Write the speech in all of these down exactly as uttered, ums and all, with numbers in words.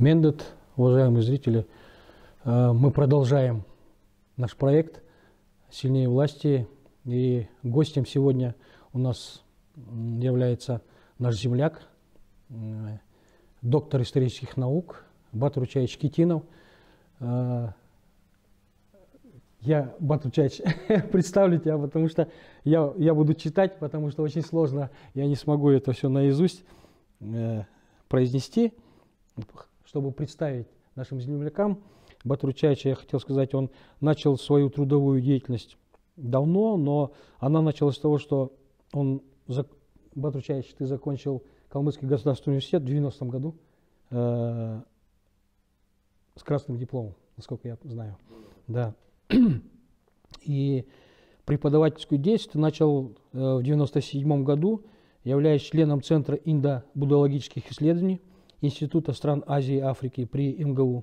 Мендет, уважаемые зрители, мы продолжаем наш проект «Сильнее власти». И гостем сегодня у нас является наш земляк, доктор исторических наук Батыр Учаевич Китинов. Я, Батыр Учаевич, представлю тебя, потому что я, я буду читать, потому что очень сложно, я не смогу это все наизусть э, произнести. Чтобы представить нашим землякам, Батыр Учаевич, я хотел сказать, он начал свою трудовую деятельность давно, но она началась с того, что он, Батыр Учаевич, ты закончил Калмыцкий государственный университет в девяностом году э, с красным дипломом, насколько я знаю. Да. И преподавательскую деятельность начал э, в девяносто седьмом году, являясь членом Центра индо-буддологических исследований Института стран Азии и Африки при МГУ.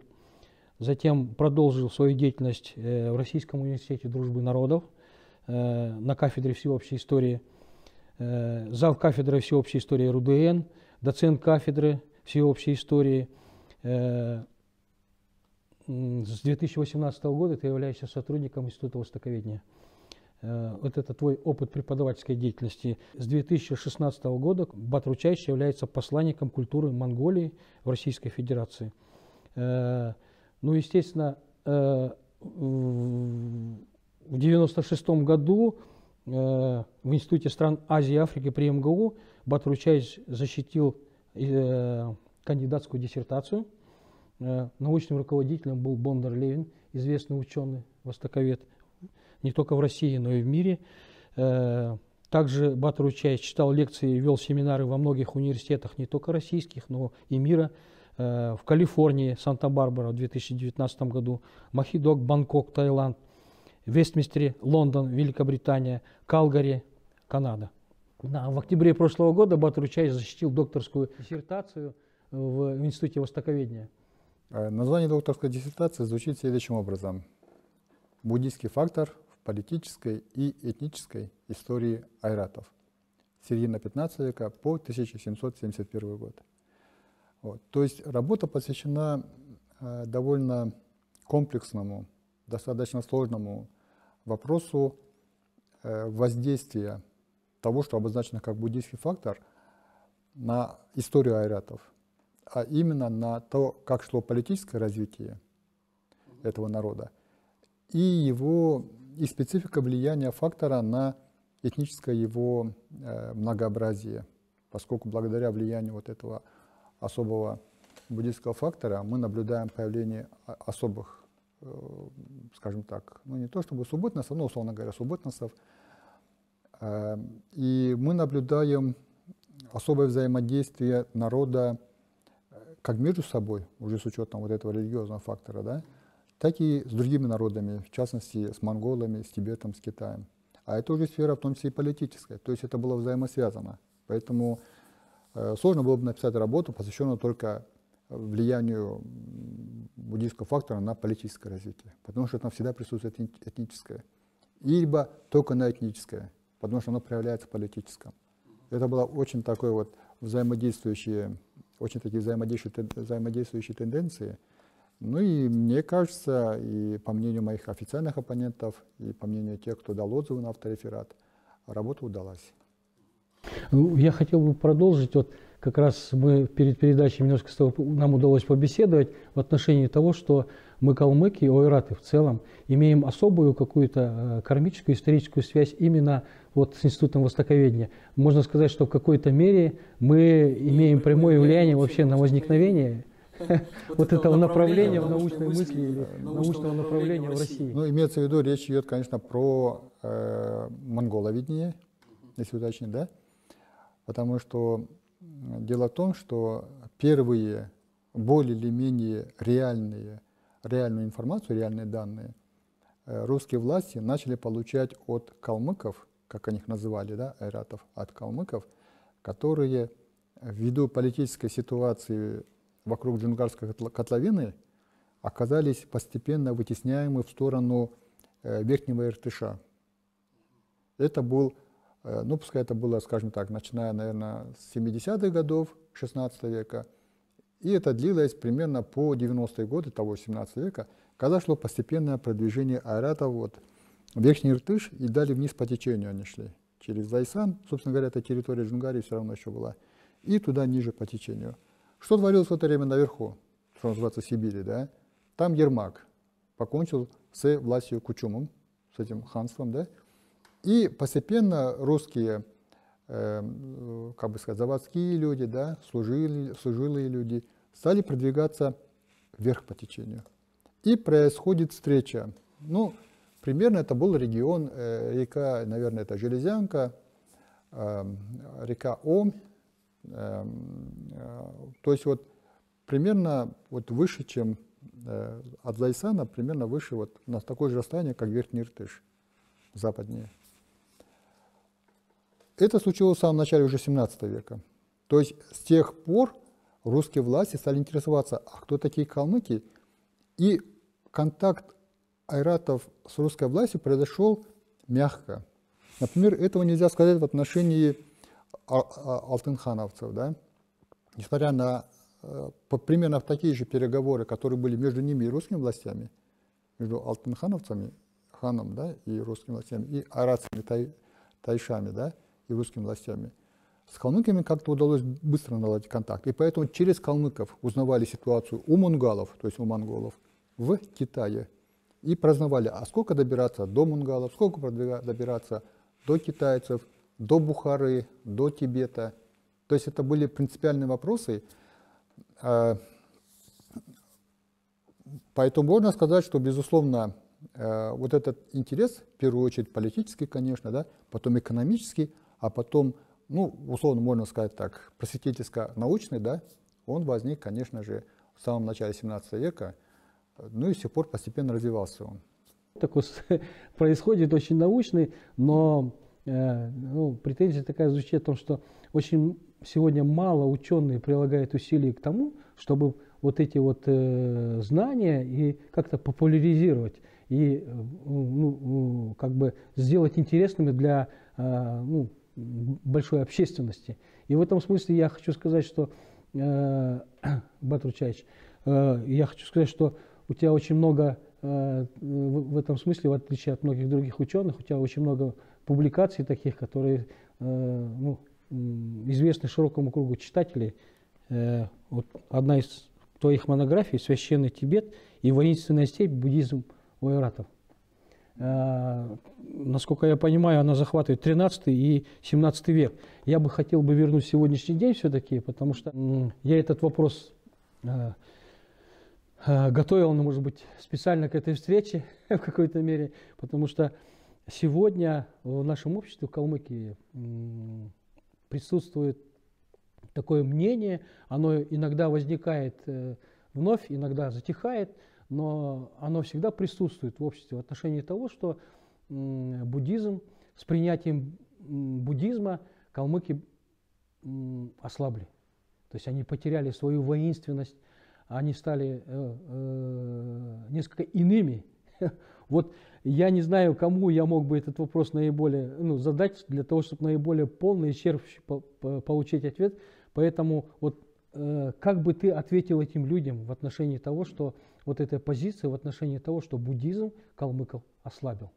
Затем продолжил свою деятельность э, в Российском университете дружбы народов э, на кафедре всеобщей истории, э, зав. Кафедры всеобщей истории РУДН, доцент кафедры всеобщей истории. э, С две тысячи восемнадцатого года ты являешься сотрудником Института востоковедения. Вот это твой опыт преподавательской деятельности. С две тысячи шестнадцатого года Батыр Учаевич является посланником культуры Монголии в Российской Федерации. Ну, естественно, в девяносто шестом году в Институте стран Азии и Африки при МГУ Батыр Учаевич защитил кандидатскую диссертацию. Научным руководителем был Бондар-Левин, известный ученый, востоковед, не только в России, но и в мире. Также Батыр Учаевич читал лекции и вел семинары во многих университетах, не только российских, но и мира. В Калифорнии, Санта-Барбара в две тысячи девятнадцатом году, Махидок, Бангкок, Таиланд, Вестминстере, Лондон, Великобритания, Калгари, Канада. В октябре прошлого года Батыр Учаевич защитил докторскую диссертацию в Институте востоковедения. Название докторской диссертации звучит следующим образом. Буддийский фактор в политической и этнической истории айратов. Середина пятнадцатого века по тысяча семьсот семьдесят первый год. Вот. То есть работа посвящена э, довольно комплексному, достаточно сложному вопросу э, воздействия того, что обозначено как буддийский фактор, на историю айратов, а именно на то, как шло политическое развитие этого народа и его и специфика влияния фактора на этническое его э, многообразие, поскольку благодаря влиянию вот этого особого буддийского фактора мы наблюдаем появление особых, э, скажем так, ну не то чтобы субботностов, но условно говоря, субботностов, э, и мы наблюдаем особое взаимодействие народа как между собой, уже с учетом вот этого религиозного фактора, да, так и с другими народами, в частности, с монголами, с Тибетом, с Китаем. А это уже сфера, в том числе и политическая, то есть это было взаимосвязано. Поэтому э, сложно было бы написать работу, посвященную только влиянию буддийского фактора на политическое развитие, потому что там всегда присутствует этническое, либо только на этническое, потому что оно проявляется в политическом. Это было очень такое вот взаимодействующее... очень такие взаимодействующие тенденции. Ну и мне кажется, и по мнению моих официальных оппонентов, и по мнению тех, кто дал отзывы на автореферат, работа удалась. Я хотел бы продолжить. Вот как раз мы перед передачей немножко с тобой, нам удалось побеседовать в отношении того, что мы, калмыки, ойраты в целом, имеем особую какую-то кармическую, историческую связь именно вот с Институтом востоковедения. Можно сказать, что в какой-то мере мы имеем прямое влияние вообще на возникновение вот этого направления в научной мысли, научного направления в России. Ну, имеется в виду, речь идет, конечно, про монголоведение, если уточнить, да? Потому что дело в том, что первые более или менее реальные реальную информацию, реальные данные, русские власти начали получать от калмыков, как они их называли, да, айратов, от калмыков, которые ввиду политической ситуации вокруг Джунгарской котловины оказались постепенно вытесняемы в сторону Верхнего Иртыша. Это был, ну пускай это было, скажем так, начиная, наверное, с семидесятых годов шестнадцатого века И это длилось примерно по девяностые годы того семнадцатого века, когда шло постепенное продвижение айратов вот, в Верхний Иртыш, и далее вниз по течению они шли. Через Зайсан, собственно говоря, эта территория Джунгарии все равно еще была, и туда ниже по течению. Что творилось в это время наверху, что называется Сибири, да? Там Ермак покончил с властью Кучумом, с этим ханством, да? И постепенно русские, э, как бы сказать, заводские люди, да, служили, служилые люди, стали продвигаться вверх по течению. И происходит встреча. Ну, примерно это был регион, э, река, наверное, это Железянка, э, река Ом. Э, э, то есть вот примерно вот выше, чем э, от Зайсана, примерно выше, вот на такое же расстояние, как Верхний Иртыш, западнее. Это случилось в самом начале уже семнадцатого века. То есть с тех пор русские власти стали интересоваться, а кто такие калмыки? И контакт айратов с русской властью произошел мягко. Например, этого нельзя сказать в отношении алтынхановцев. Да? Несмотря на примерно такие же переговоры, которые были между ними и русскими властями, между алтынхановцами, ханом, да, и русскими властями, и айратцами, тай, тайшами, да, и русскими властями, с калмыками как-то удалось быстро наладить контакт. И поэтому через калмыков узнавали ситуацию у мунгалов, то есть у монголов, в Китае. И праздновали, а сколько добираться до мунгалов, сколько добираться до китайцев, до Бухары, до Тибета. То есть это были принципиальные вопросы. Поэтому можно сказать, что, безусловно, вот этот интерес, в первую очередь политический, конечно, да, потом экономический, а потом, ну, условно можно сказать так, просветительско-научный, да, он возник, конечно же, в самом начале семнадцатого века, ну и с тех пор постепенно развивался он. Такой происходит очень научный, но э, ну, претензия такая звучит о том, что очень сегодня мало ученых прилагают усилий к тому, чтобы вот эти вот э, знания и как-то популяризировать, и э, ну, как бы сделать интересными для э, ну, большой общественности. И в этом смысле я хочу сказать, что, э, Батыр Чаевич, э, я хочу сказать, что у тебя очень много, э, в этом смысле, в отличие от многих других ученых, у тебя очень много публикаций таких, которые э, ну, известны широкому кругу читателей. Э, вот одна из твоих монографий «Священный Тибет и воинственная степь. Буддизм у айратов». Э, насколько я понимаю, она захватывает тринадцатый и семнадцатый век. Я бы хотел бы вернуть сегодняшний день все-таки, потому что э, я этот вопрос... Э, готовил, ну, может быть, специально к этой встрече в какой-то мере, потому что сегодня в нашем обществе, в Калмыкии, присутствует такое мнение, оно иногда возникает вновь, иногда затихает, но оно всегда присутствует в обществе в отношении того, что буддизм, с принятием буддизма калмыки ослабли, то есть они потеряли свою воинственность, они стали э, э, несколько иными. Вот я не знаю, кому я мог бы этот вопрос наиболее, ну, задать, для того, чтобы наиболее полный, исчерпывающий по по получить ответ. Поэтому вот, э, как бы ты ответил этим людям в отношении того, что вот эта позиция, в отношении того, что буддизм калмыков ослабил?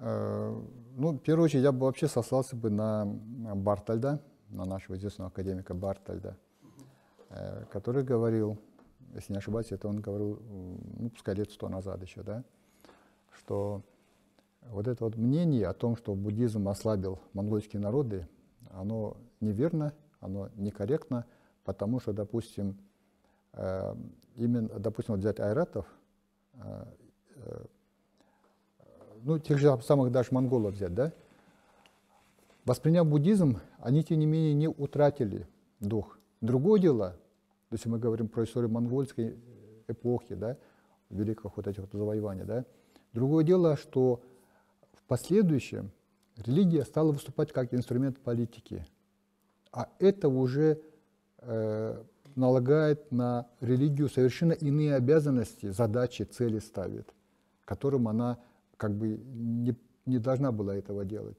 Э, ну, в первую очередь, я бы вообще сослался бы на Бартольда, на нашего известного академика Бартольда, который говорил, если не ошибаюсь, это он говорил, ну, пускай лет сто назад еще, да, что вот это вот мнение о том, что буддизм ослабил монгольские народы, оно неверно, оно некорректно, потому что, допустим, э, именно, допустим, вот взять айратов, э, э, ну, тех же самых даже монголов взять, да, восприняв буддизм, они, тем не менее, не утратили дух. Другое дело, если мы говорим про историю монгольской эпохи, да, великого вот этих вот завоеваний, да, другое дело, что в последующем религия стала выступать как инструмент политики, а это уже э, налагает на религию совершенно иные обязанности, задачи, цели ставит, которым она как бы не, не должна была этого делать.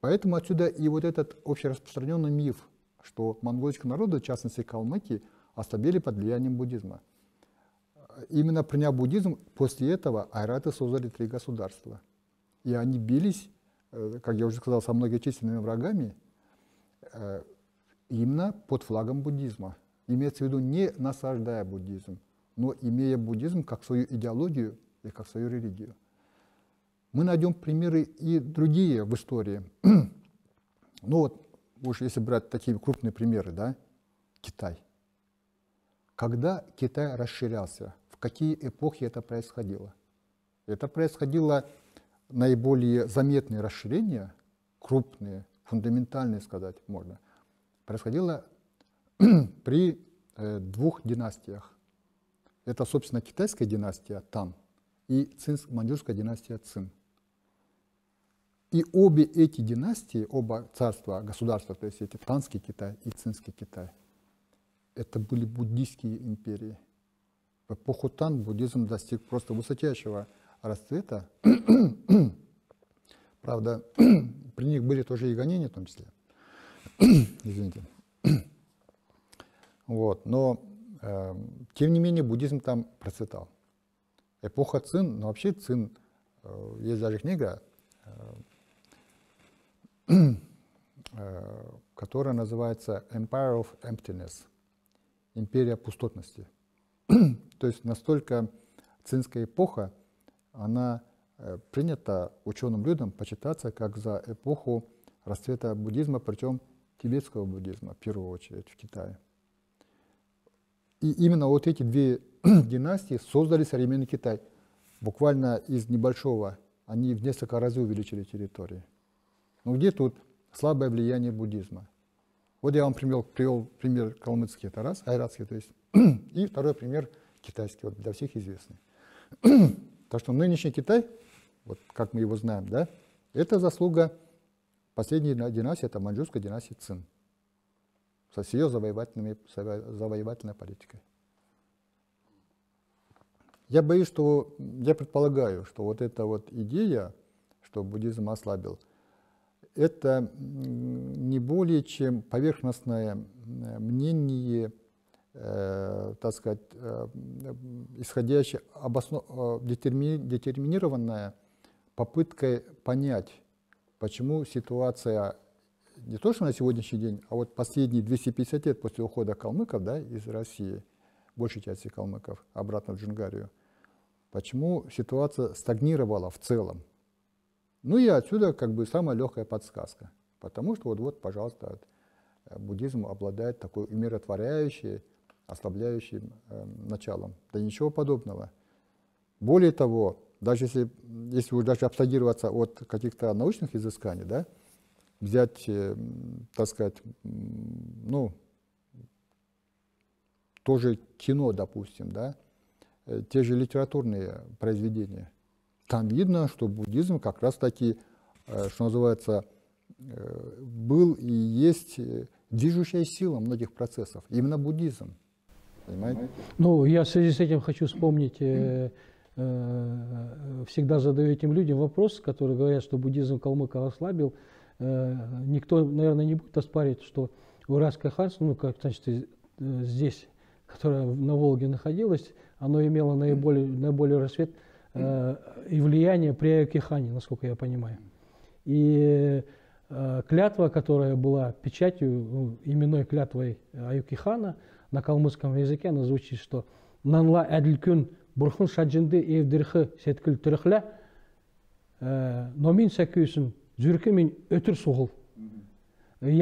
Поэтому отсюда и вот этот общераспространенный миф, что монгольские народы, в частности калмыки, ослабели под влиянием буддизма. Именно приняв буддизм, после этого айраты создали три государства. И они бились, как я уже сказал, со многочисленными врагами, именно под флагом буддизма. Имеется в виду не насаждая буддизм, но имея буддизм как свою идеологию и как свою религию. Мы найдем примеры и другие в истории. Ну вот, уж если брать такие крупные примеры, да, Китай. Когда Китай расширялся, в какие эпохи это происходило? Это происходило наиболее заметные расширения, крупные, фундаментальные сказать можно, происходило при э, двух династиях. Это, собственно, китайская династия Тан и цинско-маньчжурская династия Цин. И обе эти династии, оба царства, государства, то есть эти Танский Китай и Цинский Китай, это были буддийские империи. В эпоху Тан буддизм достиг просто высочайшего расцвета. Правда, при них были тоже и гонения в том числе. Извините. Вот. Но, э, тем не менее, буддизм там процветал. Эпоха Цин, ну вообще Цин, э, есть даже книга, э, э, которая называется Empire of Emptiness, империя пустотности. То есть настолько цинская эпоха, она э, принята ученым людям почитаться как за эпоху расцвета буддизма, причем тибетского буддизма, в первую очередь, в Китае. И именно вот эти две династии создали современный Китай. Буквально из небольшого они в несколько раз увеличили территории. Но где тут слабое влияние буддизма? Вот я вам привел, привел пример калмыцкий, это раз, айратский, то есть, и второй пример китайский, вот для всех известный. Так что нынешний Китай, вот как мы его знаем, да, это заслуга последней династии, это маньчжурская династия Цин, с ее завоевательными, завоевательной политикой. Я боюсь, что, я предполагаю, что вот эта вот идея, что буддизм ослабил, это не более чем поверхностное мнение, э, так сказать, э, исходящее, обосно, э, детерми, детерминированное попыткой понять, почему ситуация не то, что на сегодняшний день, а вот последние двести пятьдесят лет после ухода калмыков, да, из России, большей части калмыков, обратно в Джунгарию, почему ситуация стагнировала в целом. Ну и отсюда как бы самая легкая подсказка, потому что вот, вот пожалуйста, буддизм обладает такой умиротворяющей, ослабляющим э, началом. Да ничего подобного. Более того, даже если, если уж даже абстрагироваться от каких-то научных изысканий, да, взять, так сказать, ну, тоже кино, допустим, да, те же литературные произведения. Там видно, что буддизм как раз-таки, что называется, был и есть движущая сила многих процессов. Именно буддизм. Понимаете? Ну, я в связи с этим хочу вспомнить... Э, всегда задаю этим людям вопрос, которые говорят, что буддизм калмыков ослабил. Никто, наверное, не будет оспаривать, что Уральское ханство, ну, как, значит, здесь, которое на Волге находилось, оно имело наиболее, наиболее расцвет э, и влияние при Аоки хане, насколько я понимаю. И э, клятва, которая была печатью, ну, именной клятвой Аоки хана, на калмыцком языке она звучит, что «Нанла эдлькюн бурхун шаджинды эвдирхы сеткуль трыхля номин сакюсун». Я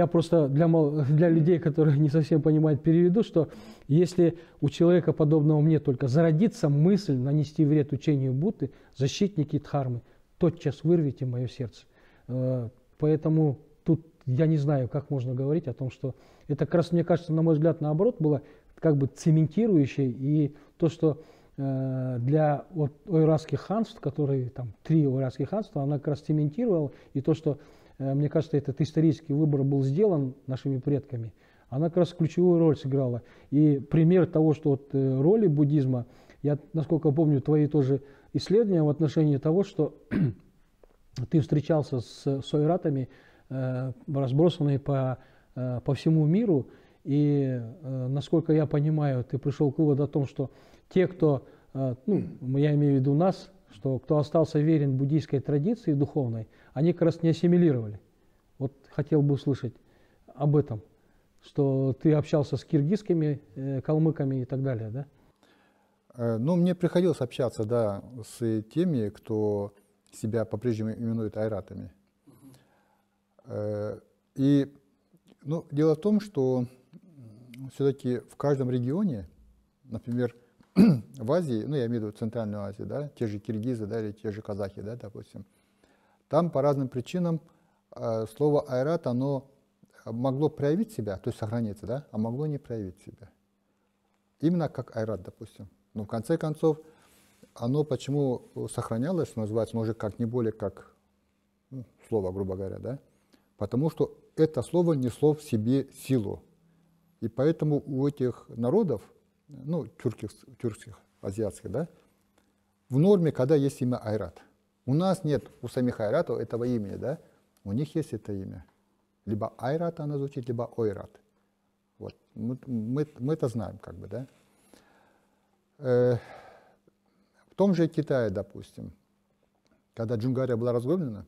просто для, для людей, которые не совсем понимают, переведу, что если у человека, подобного мне, только зародится мысль нанести вред учению Будды, защитники Дхармы, тотчас вырвите мое сердце. Поэтому тут я не знаю, как можно говорить о том, что это как раз, мне кажется, на мой взгляд, наоборот, было как бы цементирующее, и то, что для вот ойратских ханств, которые там три ойратских ханства, она как раз цементировала, и то, что, мне кажется, этот исторический выбор был сделан нашими предками, она как раз ключевую роль сыграла. И пример того, что вот роли буддизма, я, насколько помню, твои тоже исследования в отношении того, что ты встречался с ойратами, разбросанные по э, по всему миру. И, э, насколько я понимаю, ты пришел к выводу о том, что те, кто, э, ну, я имею в виду нас, что кто остался верен буддийской традиции духовной, они как раз не ассимилировали. Вот хотел бы услышать об этом, что ты общался с киргизскими, э, калмыками и так далее, да? Ну, мне приходилось общаться, да, с теми, кто себя по-прежнему именует айратами. И, ну, дело в том, что все-таки в каждом регионе, например, в Азии, ну, я имею в виду Центральную Азию, да, те же киргизы, да, или те же казахи, да, допустим, там по разным причинам слово айрат, оно могло проявить себя, то есть сохраниться, да, а могло не проявить себя. Именно как айрат, допустим. Но в конце концов, оно почему сохранялось, что называется, но уже как не более как ну, слово, грубо говоря, да? Потому что это слово несло в себе силу. И поэтому у этих народов, ну, тюркских, тюркских азиатских, да, в норме, когда есть имя айрат. У нас нет, у самих айратов этого имени, да? У них есть это имя. Либо айрат она звучит, либо ойрат. Вот. Мы, мы, мы это знаем, как бы, да? В том же Китае, допустим, когда Джунгария была разгромлена,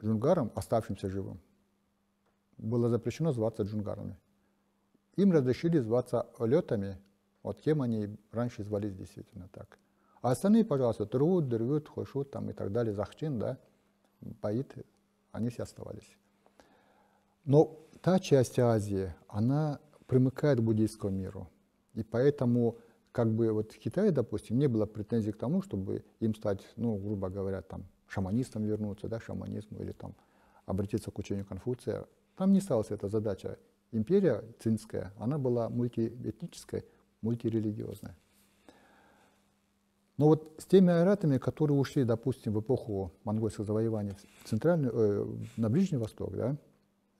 джунгарам, оставшимся живым, было запрещено зваться джунгарами. Им разрешили зваться олетами, вот кем они раньше звались действительно так. А остальные, пожалуйста, трут, дырвют, хошут там и так далее, захчин, да, баит, они все оставались. Но та часть Азии, она примыкает к буддийскому миру, и поэтому как бы вот в Китае, допустим, не было претензий к тому, чтобы им стать, ну, грубо говоря, там, шаманистом вернуться, да, шаманизму, или там обратиться к учению Конфуция. Там не сталась эта задача. Империя цинская, она была мультиэтнической, мультирелигиозной. Но вот с теми айратами, которые ушли, допустим, в эпоху монгольского завоевания в Центральный, э, на Ближний Восток, да,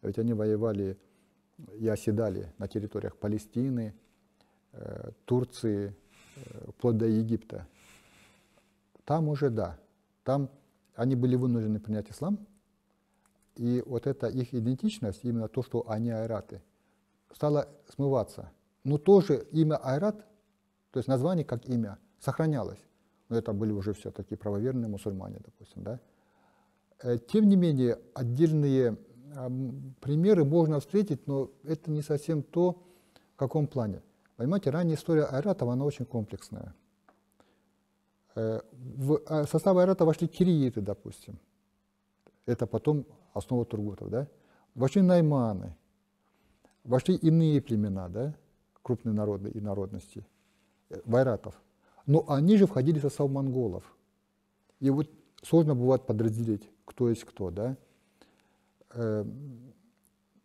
ведь они воевали и оседали на территориях Палестины, Турции, вплоть до Египта. Там уже, да, там они были вынуждены принять ислам, и вот эта их идентичность, именно то, что они айраты, стала смываться. Но тоже имя айрат, то есть название как имя, сохранялось. Но это были уже все-таки правоверные мусульмане, допустим, да. Тем не менее, отдельные примеры можно встретить, но это не совсем то, в каком плане. Понимаете, ранняя история айратов, она очень комплексная. В состав айрата вошли кирииты, допустим. Это потом основа тургутов, да? Вошли найманы, вошли иные племена, да? Крупные народы и народности, айратов. Но они же входили в состав монголов. И вот сложно бывает подразделить, кто есть кто, да?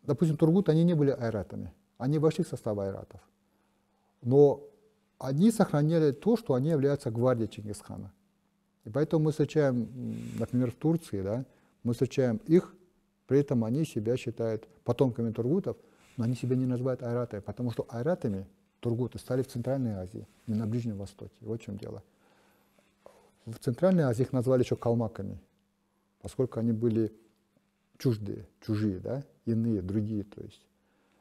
Допустим, тургуты, они не были айратами, они вошли в состав айратов. Но они сохраняли то, что они являются гвардией Чингисхана. И поэтому мы встречаем, например, в Турции, да, мы встречаем их, при этом они себя считают потомками тургутов, но они себя не называют айратами, потому что айратами тургуты стали в Центральной Азии, не на Ближнем Востоке. Вот в чем дело. В Центральной Азии их назвали еще калмаками, поскольку они были чуждые, чужие, да, иные, другие, то есть.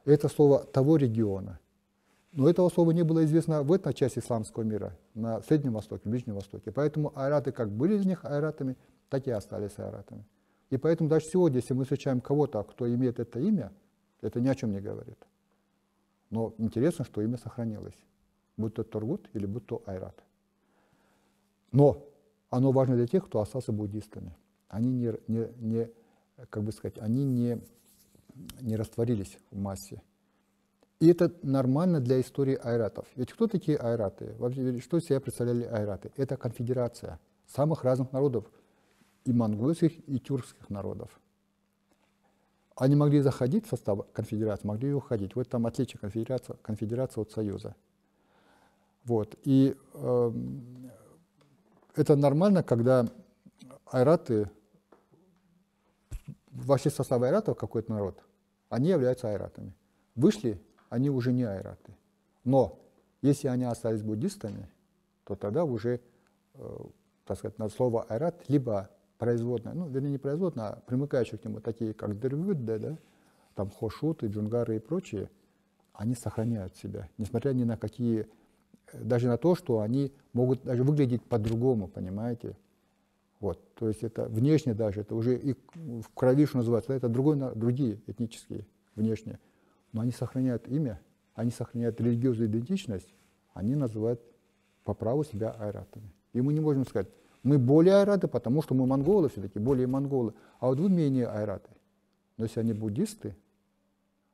Это слово того региона. Но этого слова не было известно в этой части исламского мира, на Среднем Востоке, в Ближнем Востоке. Поэтому айраты как были из них айратами, так и остались айратами. И поэтому даже сегодня, если мы встречаем кого-то, кто имеет это имя, это ни о чем не говорит. Но интересно, что имя сохранилось. Будь то тургут или будь то айрат. Но оно важно для тех, кто остался буддистами. Они не, не, не, как бы сказать, они не, не растворились в массе. И это нормально для истории айратов. Ведь кто такие айраты? Вообще, что из себя представляли айраты? Это конфедерация самых разных народов, и монгольских, и тюркских народов. Они могли заходить в состав конфедерации, могли и уходить. Вот там отличие конфедерации, конфедерации от союза. Вот. И э, это нормально, когда айраты, вообще состав айратов какой-то народ, они являются айратами. Вышли, они уже не айраты. Но если они остались буддистами, то тогда уже, э, так сказать, на слово айрат либо производное, ну, вернее, не производное, а примыкающие к нему, такие как дырвюдда, да, там хошуты, джунгары и прочие, они сохраняют себя, несмотря ни на какие, даже на то, что они могут даже выглядеть по-другому, понимаете? Вот, то есть это внешне даже, это уже и в крови, что называется, это другой, другие этнические внешне, но они сохраняют имя, они сохраняют религиозную идентичность, они называют по праву себя айратами. И мы не можем сказать, мы более айраты, потому что мы монголы все-таки, более монголы, а вот вы менее айраты. Но если они буддисты,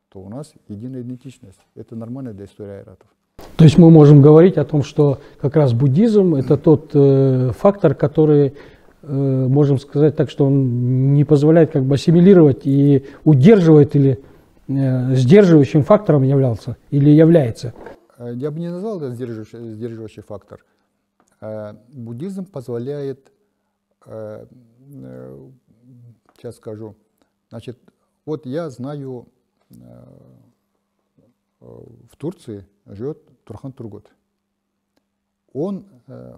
то у нас единая идентичность. Это нормально для истории айратов. То есть мы можем говорить о том, что как раз буддизм – это тот э, фактор, который, э, можем сказать так, что он не позволяет как бы ассимилировать и удерживает или э, сдерживающим фактором являлся или является. Я бы не назвал это сдерживающий, сдерживающий фактор. Э, буддизм позволяет, э, э, сейчас скажу, значит, вот я знаю, э, в Турции живет Турхан Тургут. Он, э,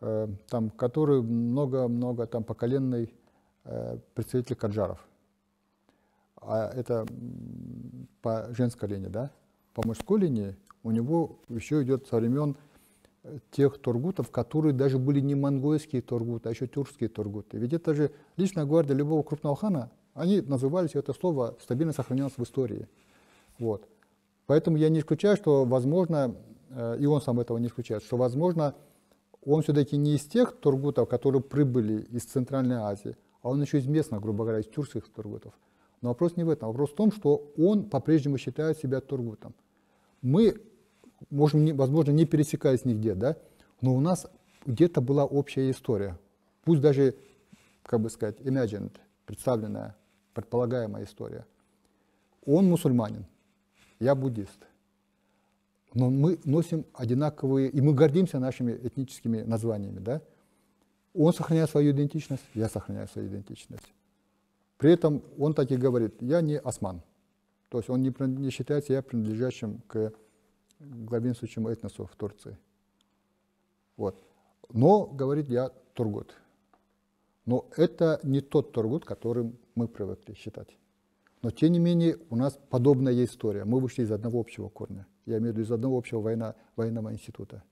э, там, который много-много там поколенный э, представитель каджаров. А это по женской линии, да? По мужской линии у него еще идет со времен тех тургутов, которые даже были не монгольские тургуты, а еще тюркские тургуты. Ведь это же личная гвардия любого крупного хана, они назывались, это слово стабильно сохранялось в истории. Вот. Поэтому я не исключаю, что, возможно, и он сам этого не исключает, что, возможно, он все-таки не из тех тургутов, которые прибыли из Центральной Азии, а он еще из местных, грубо говоря, из тюркских тургутов. Но вопрос не в этом, вопрос в том, что он по-прежнему считает себя тургутом. Мы, можем, возможно, не пересекаясь нигде, да? Но у нас где-то была общая история, пусть даже, как бы сказать, imagined, представленная, предполагаемая история. Он мусульманин. Я буддист, но мы носим одинаковые, и мы гордимся нашими этническими названиями, да? Он сохраняет свою идентичность, я сохраняю свою идентичность. При этом он так и говорит, я не осман, то есть он не, не считает себя принадлежащим к главенствующему этносу в Турции. Вот. Но, говорит, я тургут. Но это не тот тургут, которым мы привыкли считать. Но, тем не менее, у нас подобная история. Мы вышли из одного общего корня. Я имею в виду из одного общего война, военного института.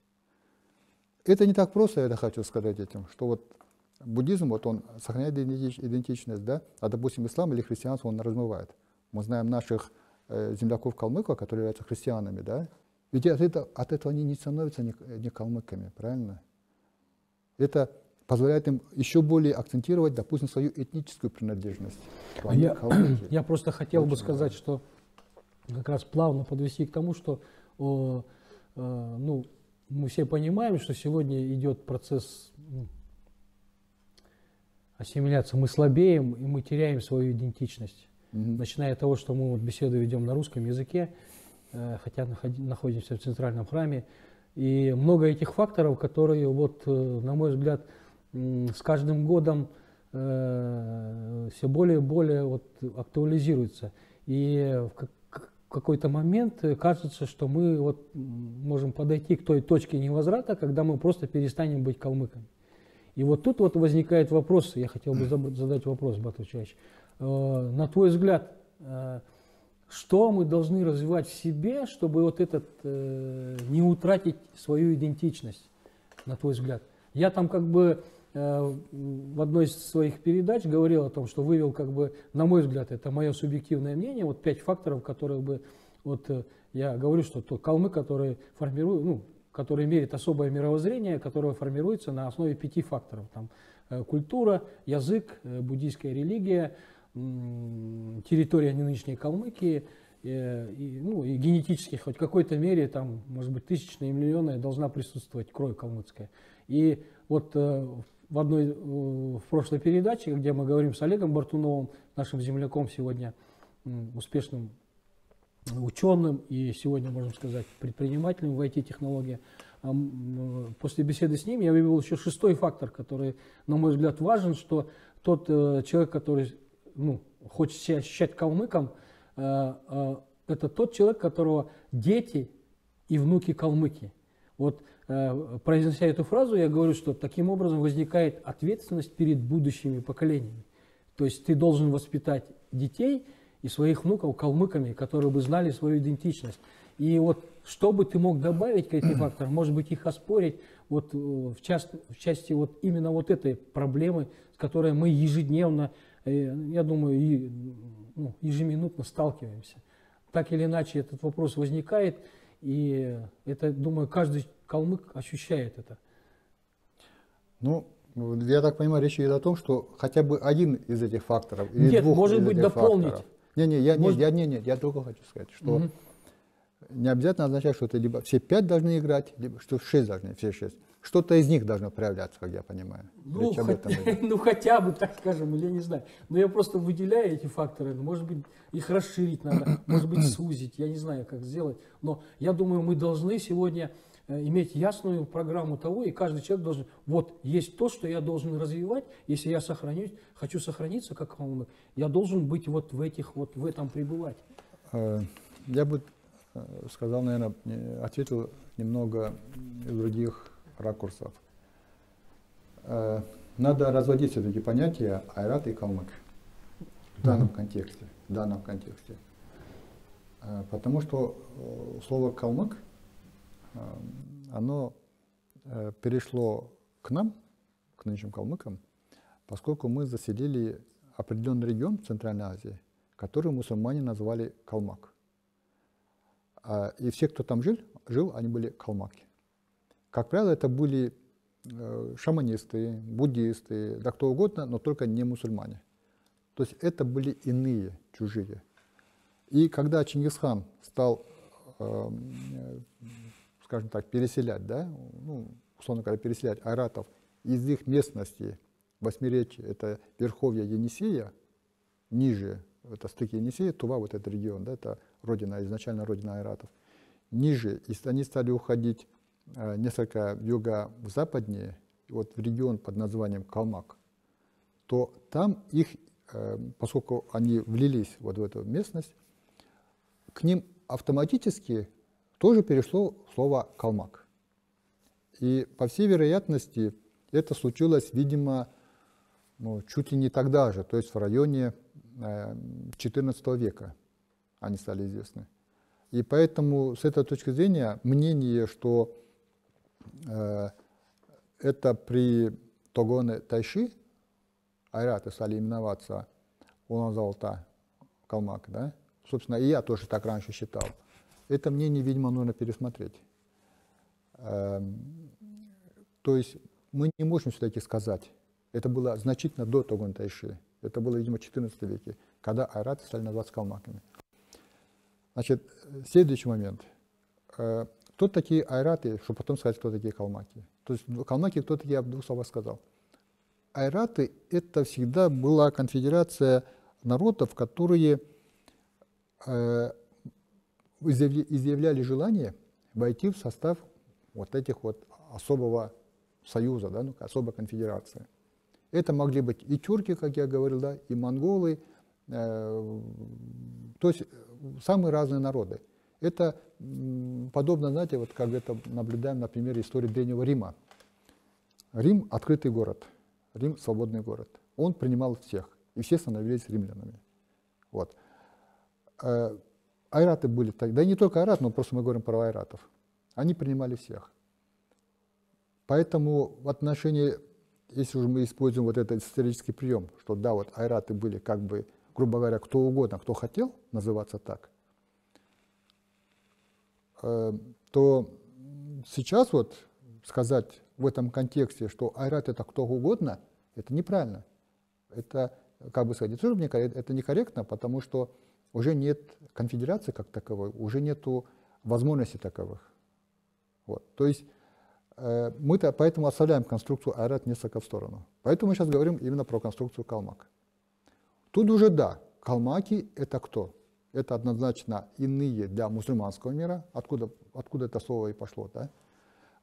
Это не так просто, я хочу сказать этим, что вот буддизм, вот он сохраняет идентичность, да? А, допустим, ислам или христианство он размывает. Мы знаем наших э, земляков калмыков, которые являются христианами, да? Ведь от этого, от этого они не становятся не, не калмыками, правильно? Это позволяет им еще более акцентировать, допустим, свою этническую принадлежность. Я, я просто хотел Очень бы сказать, важно. Что как раз плавно подвести к тому, что о, о, ну, мы все понимаем, что сегодня идет процесс ассимиляции. Мы слабеем и мы теряем свою идентичность. Mm-hmm. Начиная от того, что мы вот беседу ведем на русском языке, э, хотя находи, находимся в центральном храме. И много этих факторов, которые, вот, на мой взгляд, с каждым годом э, все более и более вот, актуализируется. И в, как, в какой-то момент кажется, что мы вот, можем подойти к той точке невозврата, когда мы просто перестанем быть калмыками. И вот тут вот возникает вопрос, я хотел бы задать вопрос, Бату Чаевич. Э, на твой взгляд, э, что мы должны развивать в себе, чтобы вот этот, э, не утратить свою идентичность, на твой взгляд? Я там как бы э, в одной из своих передач говорил о том, что вывел, как бы, на мой взгляд, это мое субъективное мнение, вот пять факторов, которые бы, вот э, я говорю, что то калмык, который формирует, ну, который имеет особое мировоззрение, которое формируется на основе пяти факторов. Там, э, культура, язык, э, буддийская религия, э, территория нынешней Калмыкии, э, и, ну, и генетически, хоть в какой-то мере, там, может быть, тысячная и миллионная должна присутствовать кровь калмыцкая. И вот э, в одной э, в прошлой передаче, где мы говорим с Олегом Бартуновым, нашим земляком сегодня, э, успешным ученым и сегодня, можем сказать, предпринимателем в ай ти-технологии, э, э, после беседы с ним я вывел еще шестой фактор, который, на мой взгляд, важен, что тот э, человек, который ну, хочет себя ощущать калмыком, э, э, это тот человек, которого дети и внуки калмыки. Вот, произнося эту фразу, я говорю, что таким образом возникает ответственность перед будущими поколениями. То есть ты должен воспитать детей и своих внуков калмыками, которые бы знали свою идентичность. И вот что бы ты мог добавить к этим факторам, может быть, их оспорить, вот в, част, в части вот именно вот этой проблемы, с которой мы ежедневно, я думаю, и, ну, ежеминутно сталкиваемся. Так или иначе этот вопрос возникает, и это, думаю, каждый калмык ощущает это. Ну, я так понимаю, речь идет о том, что хотя бы один из этих факторов или нет, двух может из быть, этих дополнить. Факторов. Не, не, я, может... я, не, нет, я только хочу сказать, что угу. не обязательно означает, что это либо все пять должны играть, либо что шесть должны, все шесть. Что-то из них должно проявляться, как я понимаю. Ну, хотя, этом ну хотя бы, так скажем, или я не знаю. Но я просто выделяю эти факторы. Может быть, их расширить надо, может быть, сузить. Я не знаю, как сделать. Но я думаю, мы должны сегодня иметь ясную программу того, и каждый человек должен, вот есть то, что я должен развивать, если я сохранюсь, хочу сохраниться как калмык, я должен быть вот в этих, вот в этом пребывать. Я бы сказал, наверное, ответил немного из других ракурсов. Надо разводить все-таки понятия айрат и калмык в данном контексте, в данном контексте. Потому что слово калмык оно перешло к нам, к нынешним калмыкам, поскольку мы заселили определенный регион в Центральной Азии, который мусульмане назвали калмак. И все, кто там жил, жил они были калмаки. Как правило, это были шаманисты, буддисты, да кто угодно, но только не мусульмане. То есть это были иные, чужие. И когда Чингисхан стал, скажем так, переселять, да, ну, условно говоря, переселять айратов из их местности, Восьмиречье, это верховья Енисея, ниже, это стык Енисея, Тува, вот этот регион, да, это родина, изначально родина айратов, ниже, и они стали уходить э, несколько юго-западнее, вот в регион под названием Калмак, то там их, э, поскольку они влились вот в эту местность, к ним автоматически тоже перешло слово «калмак». И, по всей вероятности, это случилось, видимо, ну, чуть ли не тогда же, то есть в районе четырнадцатого века они стали известны. И поэтому, с этой точки зрения, мнение, что э, это при Тогоне Тайши айраты стали именоваться Улан-Залта, калмак, да? Собственно, и я тоже так раньше считал. Это мнение, видимо, нужно пересмотреть. То есть мы не можем все-таки сказать, это было значительно до Тогон Тайши, это было, видимо, в четырнадцатом веке, когда айраты стали называться калмаками. Значит, следующий момент. Кто такие айраты, чтобы потом сказать, кто такие калмаки? То есть калмаки, кто такие, я в двух словах сказал. Айраты – это всегда была конфедерация народов, которые изъявляли желание войти в состав вот этих вот особого союза, да, ну, особой конфедерации. Это могли быть и тюрки, как я говорил, да, и монголы, э, то есть самые разные народы. Это подобно, знаете, вот как это наблюдаем на примере истории Древнего Рима. Рим – открытый город, Рим – свободный город. Он принимал всех, и все становились римлянами. Вот. Айраты были тогда, да и не только айраты, но просто мы говорим про айратов. Они принимали всех. Поэтому в отношении, если уже мы используем вот этот исторический прием, что да, вот айраты были как бы, грубо говоря, кто угодно, кто хотел называться так, то сейчас вот сказать в этом контексте, что айрат это кто угодно, это неправильно. Это, как бы сказать, это некорректно, потому что уже нет конфедерации как таковой, уже нет возможностей таковых. Вот. То есть э, мы-то поэтому оставляем конструкцию айрат несколько в сторону. Поэтому мы сейчас говорим именно про конструкцию калмак. Тут уже да, калмаки это кто? Это однозначно иные для мусульманского мира, откуда, откуда это слово и пошло. Да?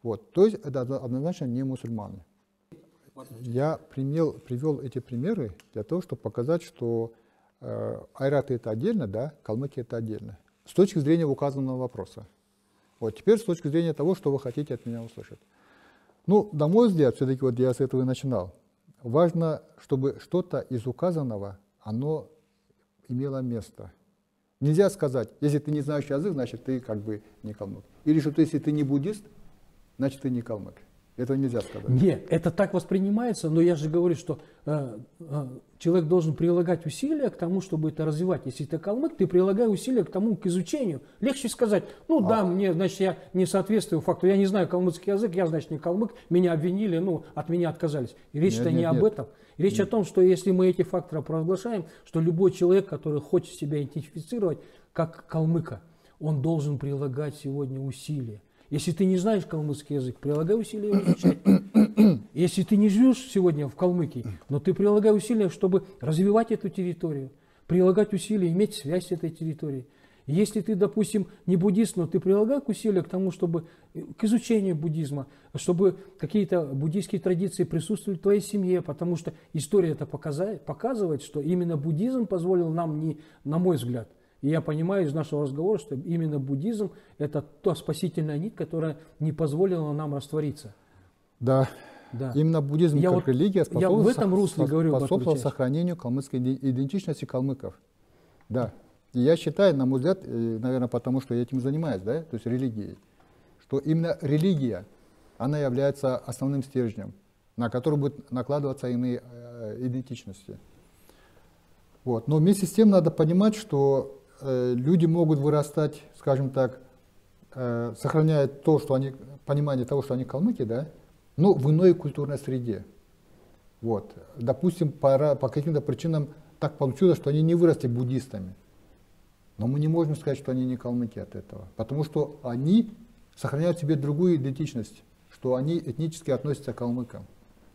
Вот. То есть это однозначно не мусульмане. Я примел, привел эти примеры для того, чтобы показать, что айраты это отдельно, да, калмыки это отдельно. С точки зрения указанного вопроса. Вот теперь с точки зрения того, что вы хотите от меня услышать. Ну, на мой взгляд, все-таки вот я с этого и начинал. Важно, чтобы что-то из указанного, оно имела место. Нельзя сказать, если ты не знаешь язык, значит ты как бы не калмык. Или что если ты не буддист, значит ты не калмык. Это нельзя сказать. Нет, это так воспринимается, но я же говорю, что э, э, человек должен прилагать усилия к тому, чтобы это развивать. Если ты калмык, ты прилагай усилия к тому, к изучению. Легче сказать, ну а. да, мне, значит, я не соответствую факту, я не знаю калмыцкий язык, я, значит, не калмык, меня обвинили, ну, от меня отказались. И речь-то не нет. об этом. Речь нет. о том, что если мы эти факторы провозглашаем, что любой человек, который хочет себя идентифицировать как калмыка, он должен прилагать сегодня усилия. Если ты не знаешь калмыцкий язык, прилагай усилия его изучать. Если ты не живешь сегодня в Калмыкии, но ты прилагай усилия, чтобы развивать эту территорию, прилагать усилия, иметь связь с этой территорией. Если ты, допустим, не буддист, но ты прилагай усилия к тому, чтобы к изучению буддизма, чтобы какие-то буддийские традиции присутствовали в твоей семье, потому что история это показывает, что именно буддизм позволил нам, не, на мой взгляд, и я понимаю из нашего разговора, что именно буддизм – это та спасительная нить, которая не позволила нам раствориться. Да, да. Именно буддизм я как вот, религия способствовал, я в этом русле говорю, способствовал сохранению калмыцкой идентичности калмыков. Да. И я считаю, на мой взгляд, наверное, потому что я этим занимаюсь, да, то есть религией, что именно религия, она является основным стержнем, на который будут накладываться иные идентичности. Вот. Но вместе с тем надо понимать, что люди могут вырастать, скажем так, э, сохраняя то, что они, понимание того, что они калмыки, да, но в иной культурной среде. Вот. Допустим, по, по каким-то причинам так получилось, что они не выросли буддистами. Но мы не можем сказать, что они не калмыки от этого, потому что они сохраняют в себе другую идентичность, что они этнически относятся к калмыкам.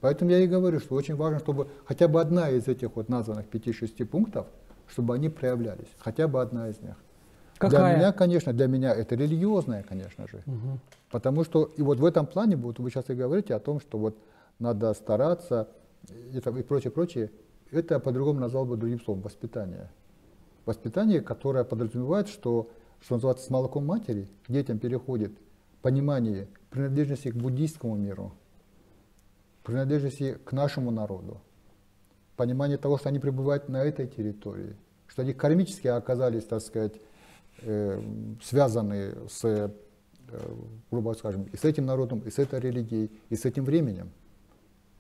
Поэтому я и говорю, что очень важно, чтобы хотя бы одна из этих вот названных пяти-шести пунктов, чтобы они проявлялись, хотя бы одна из них. Какая? Для меня, конечно, для меня это религиозная, конечно же. Угу. Потому что, и вот в этом плане, вот вы сейчас и говорите о том, что вот надо стараться и прочее, прочее, это я по-другому назвал бы другим словом, воспитание. Воспитание, которое подразумевает, что, что называется, с молоком матери к детям переходит понимание принадлежности к буддийскому миру, принадлежности к нашему народу. Понимание того, что они пребывают на этой территории, что они кармически оказались, так сказать, связаны с, грубо скажем, и с этим народом, и с этой религией, и с этим временем.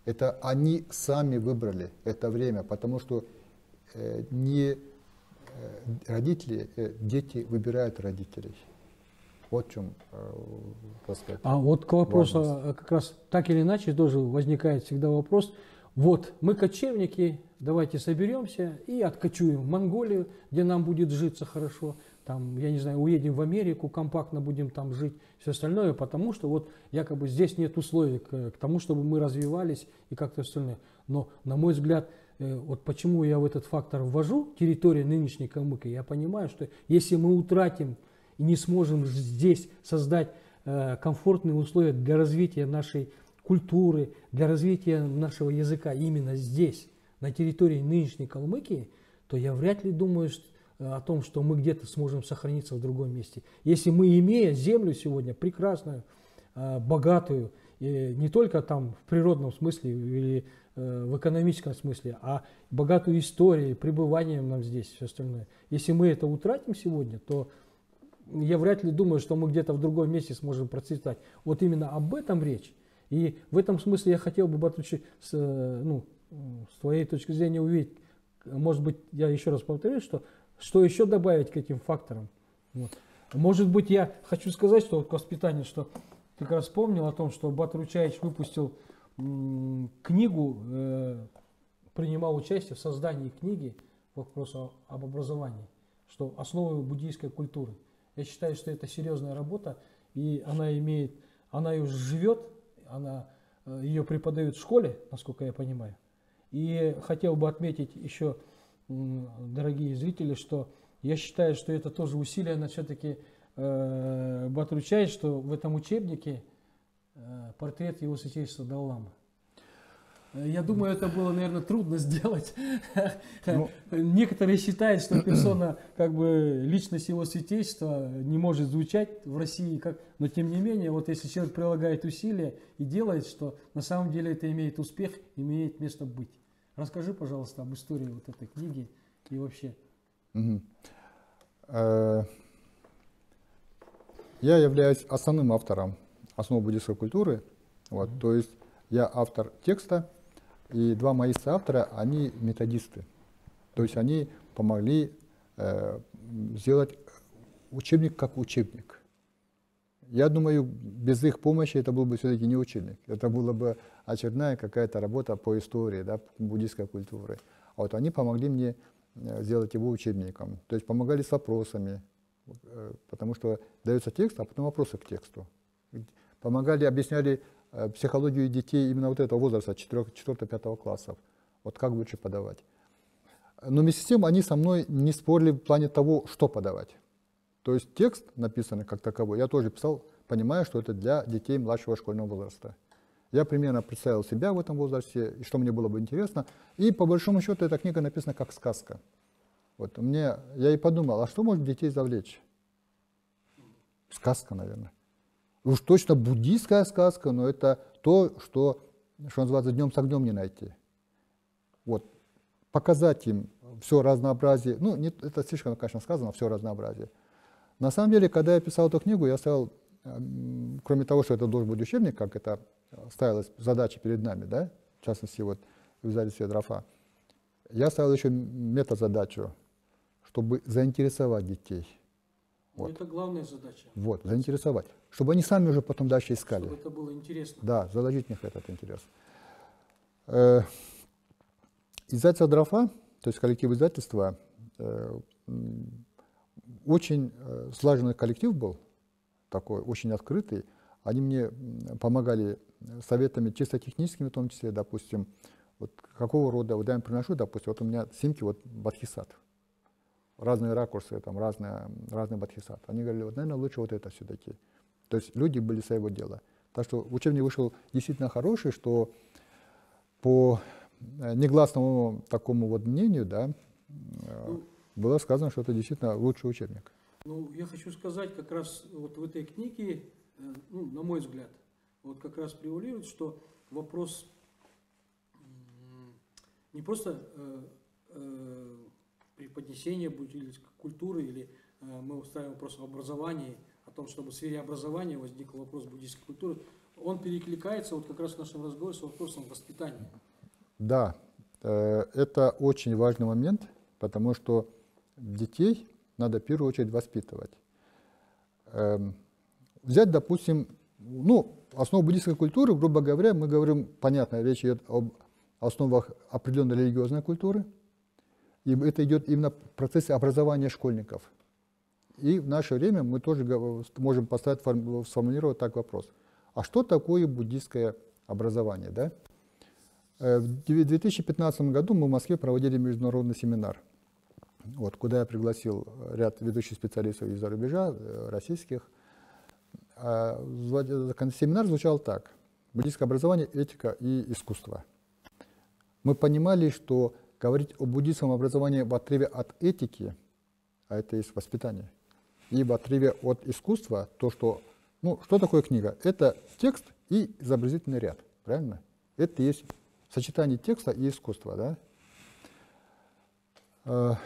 Это они сами выбрали это время, потому что не родители, дети выбирают родителей. Вот в чем, так сказать, а вот к вопросу, важность. Как раз так или иначе тоже возникает всегда вопрос. Вот, мы кочевники, давайте соберемся и откочуем в Монголию, где нам будет житься хорошо. Там, я не знаю, уедем в Америку, компактно будем там жить, все остальное, потому что вот якобы здесь нет условий к, к тому, чтобы мы развивались и как-то остальное. Но, на мой взгляд, вот почему я в этот фактор ввожу, территорию нынешней Калмыкии, я понимаю, что если мы утратим и не сможем здесь создать комфортные условия для развития нашей культуры, для развития нашего языка именно здесь, на территории нынешней Калмыкии, то я вряд ли думаю о том, что мы где-то сможем сохраниться в другом месте. Если мы, имея землю сегодня прекрасную, богатую, не только там в природном смысле или в экономическом смысле, а богатую историей, пребыванием нам здесь, все остальное. Если мы это утратим сегодня, то я вряд ли думаю, что мы где-то в другом месте сможем процветать. Вот именно об этом речь. И в этом смысле я хотел бы, Батручи, с, ну, с твоей точки зрения увидеть, может быть, я еще раз повторю, что, что еще добавить к этим факторам. Вот. Может быть, я хочу сказать, что вот к воспитанию, что ты как раз вспомнил о том, что Батручаевич выпустил м, книгу, э, принимал участие в создании книги по вопросу об образовании, что основы буддийской культуры. Я считаю, что это серьезная работа, и она имеет, она ее живет, она, ее преподают в школе, насколько я понимаю. И хотел бы отметить еще, дорогие зрители, что я считаю, что это тоже усилие, но все-таки э, Батручаевич, что в этом учебнике э, портрет его Святейшества Далай-ламы. Я думаю, это было, наверное, трудно сделать. Ну, некоторые считают, что персона, как бы, личность его святейства не может звучать в России, как... но тем не менее, вот если человек прилагает усилия и делает, что на самом деле это имеет успех, имеет место быть. Расскажи, пожалуйста, об истории вот этой книги и вообще. Угу. Я являюсь основным автором основ буддийской культуры, вот, то есть я автор текста, и два мои соавтора, они методисты, то есть они помогли э, сделать учебник как учебник. Я думаю, без их помощи это был бы все-таки не учебник, это была бы очередная какая-то работа по истории, да, буддийской культуры. А вот они помогли мне сделать его учебником, то есть помогали с вопросами, потому что дается текст, а потом вопросы к тексту. Помогали, объясняли психологию детей именно вот этого возраста, четвёртого-пятого классов, вот как лучше подавать. Но вместе с тем они со мной не спорили в плане того, что подавать. То есть текст, написанный как таковой, я тоже писал, понимая, что это для детей младшего школьного возраста. Я примерно представил себя в этом возрасте, и что мне было бы интересно. И по большому счету эта книга написана как сказка. Вот мне, я и подумал, а что может детей завлечь? Сказка, наверное. Уж точно буддийская сказка, но это то, что, что называется, днем с огнем не найти. Вот. Показать им все разнообразие. Ну, не, это слишком, конечно, сказано, все разнообразие. На самом деле, когда я писал эту книгу, я ставил, кроме того, что это должен быть учебник, как это ставилась задача перед нами, да, в частности, вот в издательстве «Дрофа», я ставил еще метазадачу, чтобы заинтересовать детей. Вот. Это главная задача. Вот, заинтересовать. Чтобы они сами уже потом дальше искали. Чтобы это было интересно. Да, заложить в них этот интерес. Э, издательство «Дрофа», то есть коллектив издательства, э, очень э, слаженный коллектив был, такой, очень открытый. Они мне помогали советами, чисто техническими в том числе, допустим, вот какого рода, вот я им приношу, допустим, вот у меня симки, вот бодхисаттв, разные ракурсы, там, разные, разные бодхисаттвы. Они говорили, вот, наверное, лучше вот это все-таки. То есть люди были своего дела. Так что учебник вышел действительно хороший, что по негласному такому вот мнению, да, ну, было сказано, что это действительно лучший учебник. Ну, я хочу сказать, как раз вот в этой книге, ну, на мой взгляд, вот как раз превалирует, что вопрос не просто э, э, преподнесения буддийской культуры, или э, мы ставим вопрос об образовании, о том, чтобы в сфере образования возник вопрос буддийской культуры, он перекликается вот как раз в нашем разговоре с вопросом воспитания. Да, э, это очень важный момент, потому что детей надо в первую очередь воспитывать. Эм, Взять, допустим, ну, основу буддийской культуры, грубо говоря, мы говорим, понятно, речь идет об основах определенной религиозной культуры, и это идет именно в процессе образования школьников. И в наше время мы тоже можем поставить, сформулировать так вопрос. А что такое буддийское образование? Да? В две тысячи пятнадцатом году мы в Москве проводили международный семинар, вот, куда я пригласил ряд ведущих специалистов из-за рубежа, российских. Семинар звучал так: буддийское образование, этика и искусство. Мы понимали, что говорить о буддийском образовании в отрыве от этики, а это есть воспитание, и в отрыве от искусства, то, что, ну, что такое книга? Это текст и изобразительный ряд, правильно? Это есть сочетание текста и искусства, да?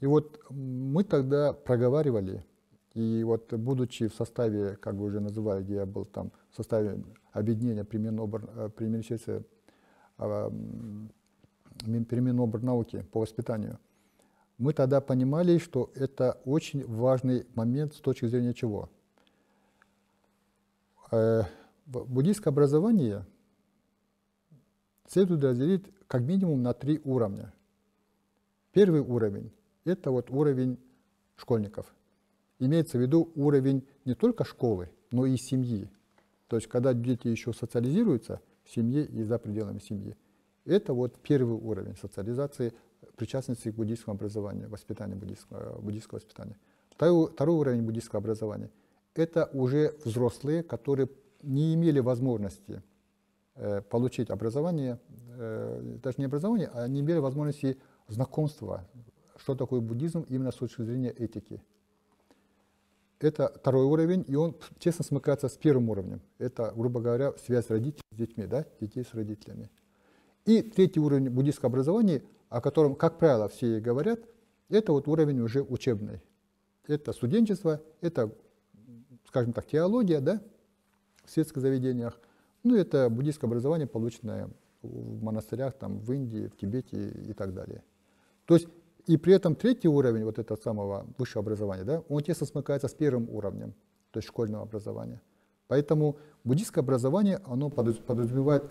И вот мы тогда проговаривали. И вот, будучи в составе, как вы уже называли, где я был там, в составе объединения перемен обернауки по воспитанию, мы тогда понимали, что это очень важный момент с точки зрения чего? Буддийское образование следует разделить как минимум на три уровня. Первый уровень – это вот уровень школьников. Имеется в виду уровень не только школы, но и семьи. То есть, когда дети еще социализируются в семье и за пределами семьи. Это вот первый уровень социализации, причастности к буддийскому образованию, воспитанию буддийского, буддийского воспитания. Второй, второй уровень буддийского образования – это уже взрослые, которые не имели возможности э, получить образование, э, даже не образование, а не имели возможности знакомства, что такое буддизм именно с точки зрения этики. Это второй уровень, и он тесно смыкается с первым уровнем. Это, грубо говоря, связь родителей с детьми, да? Детей с родителями. И третий уровень буддийского образования, о котором, как правило, все говорят, Это вот уровень уже учебный. Это студенчество, это, скажем так, теология, да, в светских заведениях. Ну, это буддийское образование, полученное в монастырях, там, в Индии, в Тибете и так далее. То есть, и при этом третий уровень вот этого самого высшего образования, да, он тесно смыкается с первым уровнем, то есть школьного образования. Поэтому буддийское образование, оно подразумевает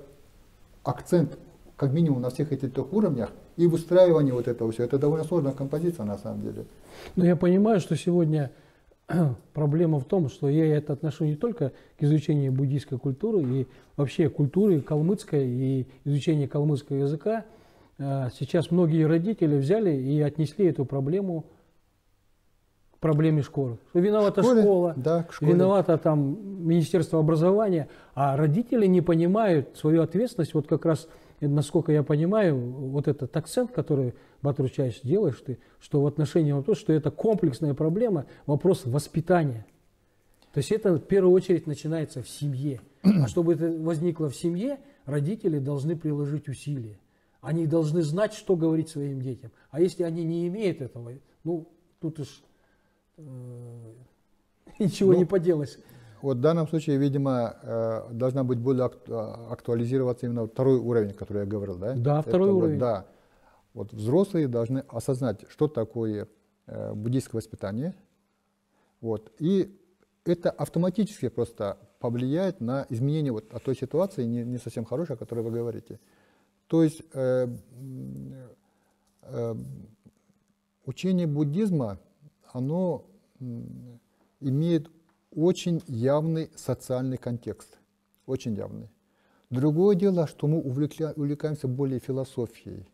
акцент как минимум на всех этих трех уровнях и выстраивание вот этого всего. Это довольно сложная композиция на самом деле. Но я понимаю, что сегодня проблема в том, что я это отношу не только к изучению буддийской культуры и вообще культуры калмыцкой и изучению калмыцкого языка. Сейчас многие родители взяли и отнесли эту проблему к проблеме школы. Виновата школе, школа, да, виновата там Министерство образования, а родители не понимают свою ответственность. Вот как раз, насколько я понимаю, вот этот акцент, который, Батыр Чаевич, делаешь ты, что в отношении вопроса, что это комплексная проблема, вопрос воспитания. То есть это в первую очередь начинается в семье. А чтобы это возникло в семье, родители должны приложить усилия. Они должны знать, что говорить своим детям. А если они не имеют этого, ну, тут уж э, ничего ну, не поделать. Вот в данном случае, видимо, э, должна быть более актуализироваться именно второй уровень, который я говорил, да? Да, второй это, уровень. Вот, да. Вот взрослые должны осознать, что такое э, буддийское воспитание. Вот. И это автоматически просто повлияет на изменение вот от той ситуации, не, не совсем хорошей, о которой вы говорите. То есть э, э, учение буддизма, оно имеет очень явный социальный контекст, очень явный. Другое дело, что мы увлекля, увлекаемся более философией.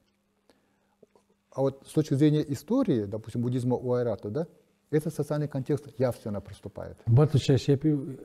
А вот с точки зрения истории, допустим, буддизма Уайрата, да, этот социальный контекст явственно проступает. Батыр Чаевич,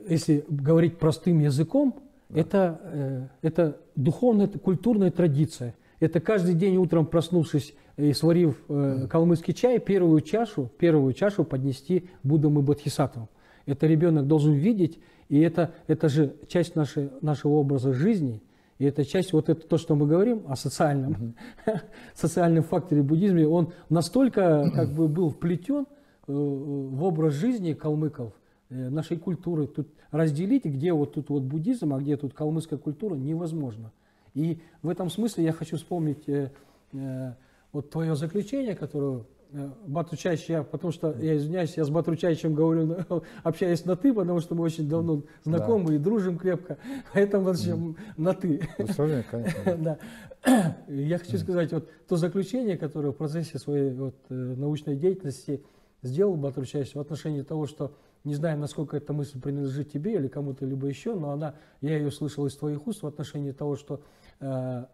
если говорить простым языком, да. Это, э, это духовная, это культурная традиция. Это каждый день утром, проснувшись и сварив э, калмыцкий чай, первую чашу, первую чашу поднести Буддам и Бодхисаттвам. Это ребенок должен видеть, и это, это же часть нашей, нашего образа жизни, и это часть, вот это то, что мы говорим о социальном, mm-hmm. социальном факторе буддизма, он настолько как бы был вплетен э, в образ жизни калмыков, нашей культуры. Тут разделить, где вот тут вот буддизм, а где тут калмыцкая культура, невозможно. И в этом смысле я хочу вспомнить э, э, вот твое заключение, которое э, Батыр Чаевич, я, потому что, я извиняюсь, я с Батыр Чаевичем говорю, общаюсь на «ты», потому что мы очень давно знакомы, да, и дружим крепко, поэтому mm. на «ты». Ну, сложно, конечно. Да. Да. Я хочу mm. сказать, вот то заключение, которое в процессе своей вот, научной деятельности сделал Батыр Чаевич в отношении того, что не знаю, насколько эта мысль принадлежит тебе или кому-то либо еще, но она, я ее слышал из твоих уст в отношении того, что э,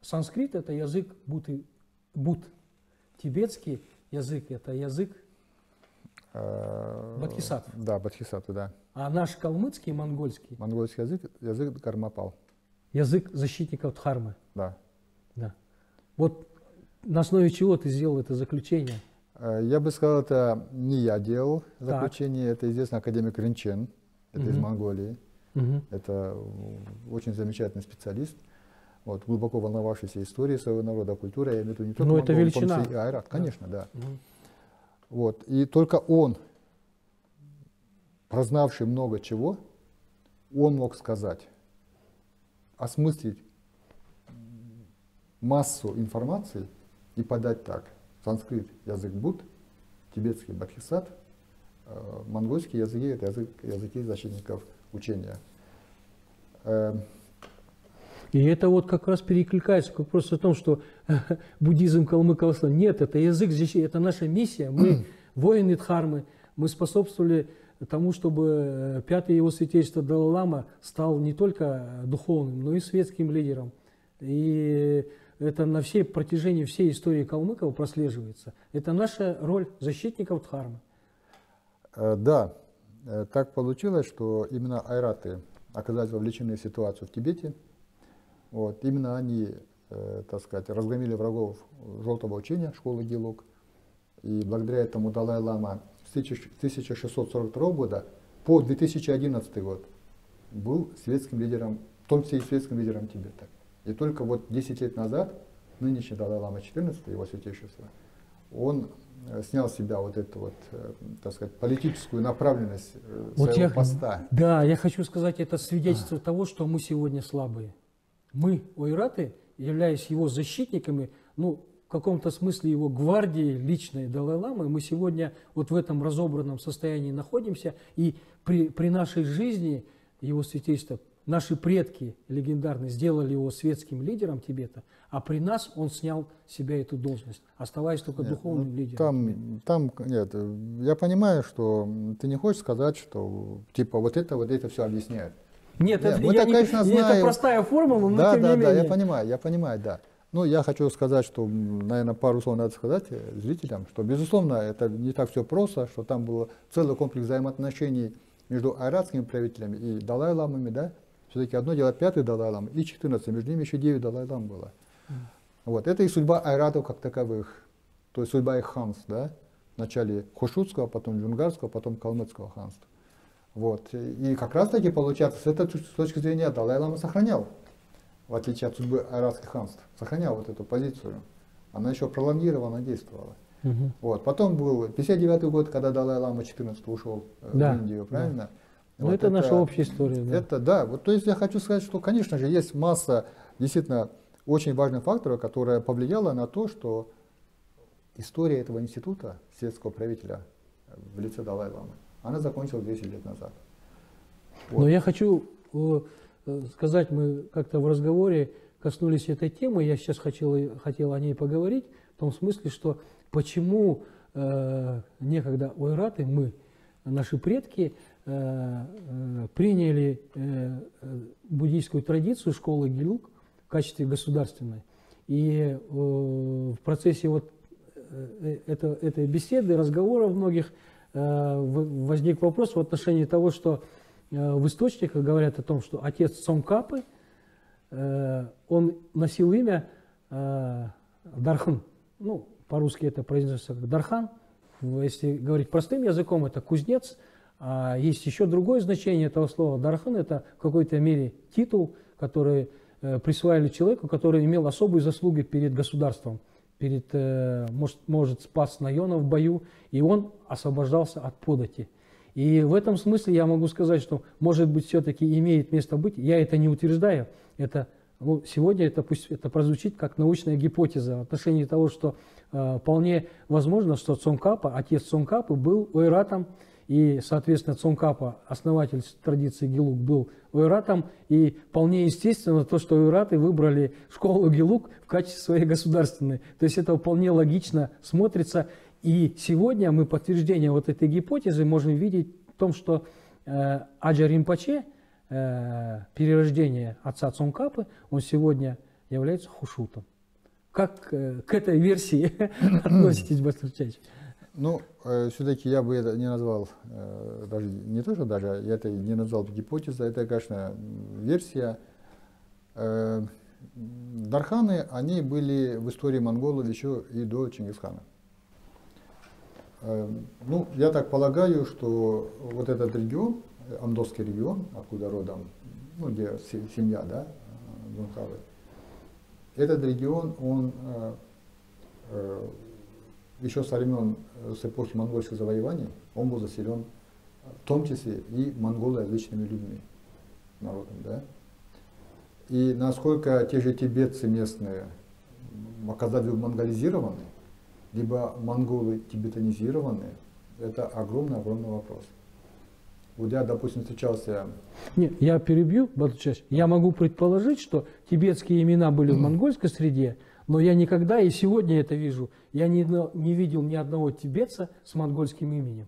санскрит – это язык Будды, Буд, тибетский язык – это язык бодхисаттв. Да, бодхисаттв, да. А наш калмыцкий, монгольский? Монгольский язык – язык Кармапал. Язык защитников Дхармы. Да. Да. Вот на основе чего ты сделал это заключение? Я бы сказал, это не я делал заключение, так. Это известный академик Ринчен, это угу. из Монголии, угу. это очень замечательный специалист, вот, глубоко волновавшийся историей своего народа, культуры, я имею в виду не только Монгол, но и Айрат, конечно, да. да. Угу. Вот, и только он, прознавший много чего, он мог сказать, осмыслить массу информации и подать так. Санскрит – язык Буд, тибетский – бодхисаттв, монгольский язык – это язык, языки защитников учения. И это вот как раз перекликается к вопросу о том, что буддизм калмыковства нет, это язык, это наша миссия, мы воины Дхармы, мы способствовали тому, чтобы пятое его святейшество Далай-лама стал не только духовным, но и светским лидером. И это на всей протяжении всей истории калмыков прослеживается. Это наша роль защитников Дхармы. Да, так получилось, что именно айраты оказались вовлечены в ситуацию в Тибете. Вот. Именно они, так сказать, разгромили врагов желтого учения, школы Гелук. И благодаря этому Далай-лама с тысяча шестьсот сорок второго года по две тысячи одиннадцатый год был светским лидером, в том числе и светским лидером Тибета. И только вот десять лет назад, нынешний Далай-лама четырнадцатый, его святейшество, он снял с себя вот эту вот, так сказать, политическую направленность вот своего я, поста. Да, я хочу сказать, это свидетельство а. того, что мы сегодня слабые. Мы, ойраты, являясь его защитниками, ну, в каком-то смысле его гвардией личной Далай-ламы, мы сегодня вот в этом разобранном состоянии находимся, и при, при нашей жизни его святейство, наши предки легендарные сделали его светским лидером Тибета, а при нас он снял с себя эту должность, оставаясь только нет, духовным ну, лидером. Там, там, нет, я понимаю, что ты не хочешь сказать, что типа вот это, вот это все объясняет. Нет, нет это, мы я так, не, конечно, знаем. Это простая формула, но да, тем да, не да, менее. Да, я понимаю, я понимаю, да. Ну, я хочу сказать, что, наверное, пару слов надо сказать зрителям, что, безусловно, это не так все просто, что там был целый комплекс взаимоотношений между айратскими правителями и Далай-ламами, да? Все-таки одно дело пятый Далай-лам и четырнадцать, между ними еще девять Далай-лам было. Mm. Вот. Это и судьба айратов как таковых, то есть судьба их ханств, да? Вначале Хушутского, потом Джунгарского, потом Калмыцкого ханства. Вот. И как раз таки получается, с этой точки зрения Далай-лама сохранял, в отличие от судьбы айратских ханств, сохранял вот эту позицию. Она еще пролонгированно действовала. Mm-hmm. Вот. Потом был пятьдесят девятый год, когда Далай-лама четырнадцатый ушел да. в Индию, правильно? Да. Но вот это, это наша общая история. Да. Это, да. Вот, то есть я хочу сказать, что, конечно же, есть масса действительно очень важных факторов, которая повлияла на то, что история этого института светского правителя в лице Далай-ламы, она закончилась двести лет назад. Вот. Но я хочу сказать, мы как-то в разговоре коснулись этой темы, я сейчас хотел, хотел о ней поговорить, в том смысле, что почему э, некогда ойраты, мы, наши предки, приняли буддийскую традицию школы Гелук в качестве государственной. И в процессе вот этой беседы, разговоров многих возник вопрос в отношении того, что в источниках говорят о том, что отец Цонкапы, он носил имя Дархан. Ну, по-русски это произносится как Дархан. Если говорить простым языком, это кузнец. А есть еще другое значение этого слова «дархан» – это в какой-то мере титул, который присваивали человеку, который имел особые заслуги перед государством, перед, может, может спас Нойона в бою, и он освобождался от подати. И в этом смысле я могу сказать, что, может быть, все-таки имеет место быть, я это не утверждаю, это, ну, сегодня это, пусть это прозвучит как научная гипотеза в отношении того, что э, вполне возможно, что Цонкапа, отец Цонкапы был ойратом, и, соответственно, Цонкапа, основатель традиции Гелук, был ойратом. И вполне естественно то, что ойраты выбрали школу Гелук в качестве своей государственной. То есть это вполне логично смотрится. И сегодня мы подтверждение вот этой гипотезы можем видеть в том, что э, Аджа Ринпоче, э, перерождение отца Цонкапы, он сегодня является хушутом. Как э, к этой версии относитесь, Баштарчаевич? Ну, э, все-таки я бы это не назвал, э, даже не то, что даже, я это не назвал гипотезой, это, конечно, версия. Э, Дарханы, они были в истории монголов еще и до Чингисхана. Э, ну, я так полагаю, что вот этот регион, Амдосский регион, откуда родом, ну, где семья, да, Дзунхавы, этот регион, он... Э, э, еще со времен, с эпохи монгольских завоеваний, он был заселен в том числе и монголоязычными людьми, народом, да? И насколько те же тибетцы местные оказались монголизированы, либо монголы тибетанизированы, это огромный-огромный вопрос. Вот я, допустим, встречался... Нет, я перебью, Батучаевич, я могу предположить, что тибетские имена были в монгольской среде, но я никогда, и сегодня это вижу, я не, не видел ни одного тибетца с монгольским именем.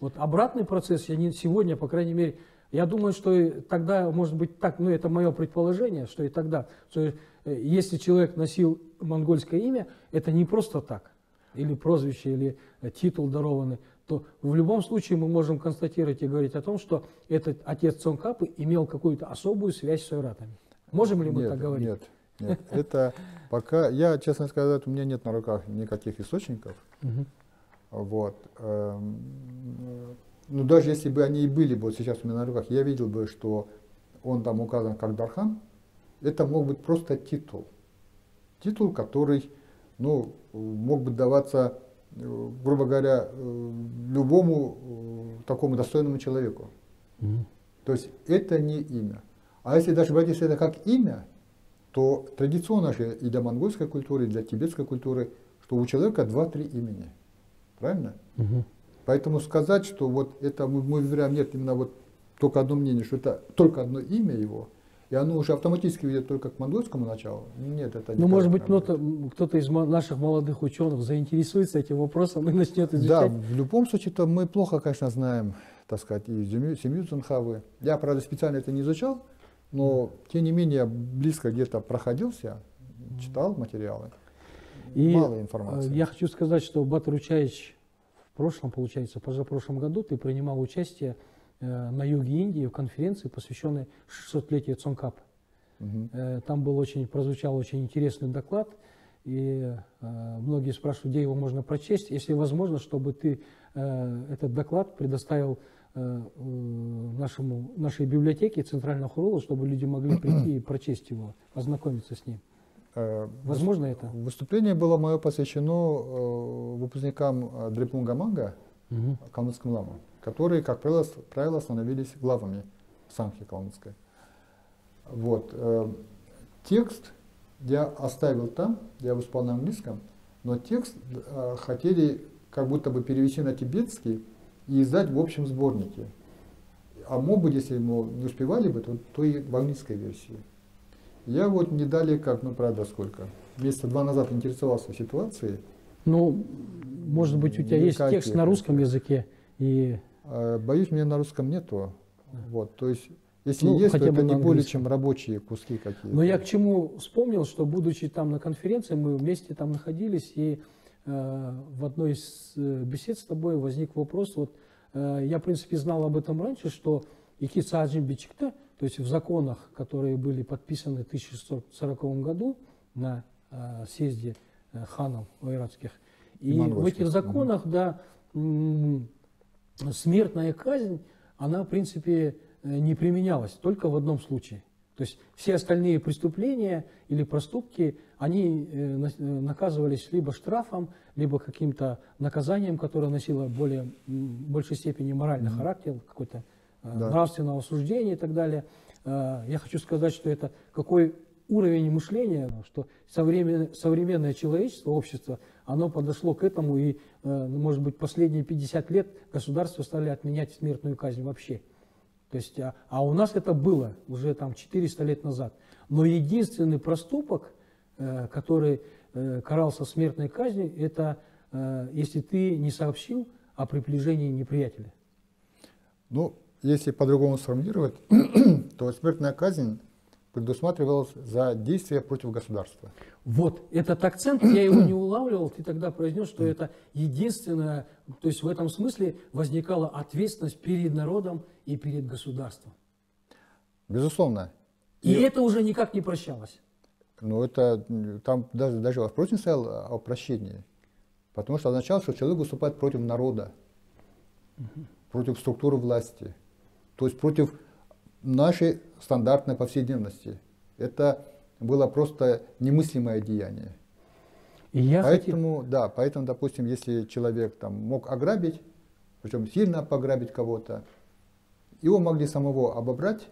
Вот обратный процесс, я не сегодня, по крайней мере, я думаю, что и тогда, может быть, так, ну это мое предположение, что и тогда, что если человек носил монгольское имя, это не просто так, или прозвище, или титул дарованный, то в любом случае мы можем констатировать и говорить о том, что этот отец Цонкапы имел какую-то особую связь с ойратами. Можем ли мы нет, так говорить? Нет. Нет, это пока, я, честно сказать, у меня нет на руках никаких источников. Угу. Вот. Ну, даже если бы они и были бы вот сейчас у меня на руках, я видел бы, что он там указан как Дархан. Это мог быть просто титул. Титул, который, ну, мог бы даваться грубо говоря, любому такому достойному человеку. Mm. То есть это не имя. А если даже брать это как имя, то традиционно же и для монгольской культуры, и для тибетской культуры, что у человека два-три имени. Правильно? Mm-hmm. Поэтому сказать, что вот это мы, мы выбираем, нет, именно вот только одно мнение, что это только одно имя его, и оно уже автоматически ведет только к монгольскому началу. Нет, это не. Ну, может быть, кто-то из наших молодых ученых заинтересуется этим вопросом и начнет изучать. Да, в любом случае, то мы плохо, конечно, знаем, так сказать, и семью Цунхавы. Я, правда, специально это не изучал, но, тем не менее, близко где-то проходился, читал материалы. И мало информации. Я хочу сказать, что Батыр Учаевич в прошлом, получается, позапрошлом году ты принимал участие на юге Индии в конференции, посвященной шестисотлетию Цонкапа. Угу. Там был очень, прозвучал очень интересный доклад, и многие спрашивают, где его можно прочесть, если возможно, чтобы ты этот доклад предоставил нашему, нашей библиотеке Центрального Хурула, чтобы люди могли прийти и прочесть его, ознакомиться с ним. Возможно это? Выступление было мое посвящено выпускникам Дрепунга-манга, угу. калмыцким ламам, которые, как правило, становились главами Сангхи калмыцкой. Вот. Текст я оставил там, я выступал на английском, но текст хотели как будто бы перевести на тибетский и издать в общем сборнике. А мог бы, если мы не успевали бы, то, то и в английской версии. Я вот не далее как, ну правда сколько, месяца два назад интересовался ситуацией. Ну, может быть, у тебя есть текст на русском языке? И... Боюсь, меня на русском нету. Вот, то есть, если ну, есть, то это не более чем рабочие куски какие-то. Но я к чему вспомнил, что будучи там на конференции, мы вместе там находились, и э, в одной из бесед с тобой возник вопрос, вот э, я, в принципе, знал об этом раньше, что Икицааджин Бичикта, то есть в законах, которые были подписаны в тысяча шестьсот сороковом году на э, съезде э, ханов ойратских, и, и в этих законах, да, смертная казнь, она, в принципе, не применялась, только в одном случае. То есть все остальные преступления или проступки, они наказывались либо штрафом, либо каким-то наказанием, которое носило более, в большей степени моральный mm-hmm. характер, какое-то да. нравственного осуждения и так далее. Я хочу сказать, что это какой уровень мышления, что современное человечество, общество, оно подошло к этому, и, может быть, последние пятьдесят лет государства стали отменять смертную казнь вообще. То есть, а, а у нас это было уже там четыреста лет назад. Но единственный проступок, который карался смертной казнью, это если ты не сообщил о приближении неприятеля. Ну, если по-другому сформулировать, то смертная казнь предусматривалось за действия против государства. Вот, этот акцент, я его не улавливал, ты тогда произнес, что это единственное, то есть в этом смысле возникала ответственность перед народом и перед государством. Безусловно. И, и это уже никак не прощалось. Ну, это, там даже, даже вопрос не стоял о прощении, потому что означало, что человек выступает против народа, угу. против структуры власти, то есть против нашей стандартной повседневности. Это было просто немыслимое деяние. И я поэтому, хотел... да, поэтому, допустим, если человек там, мог ограбить, причем сильно пограбить кого-то, его могли самого обобрать,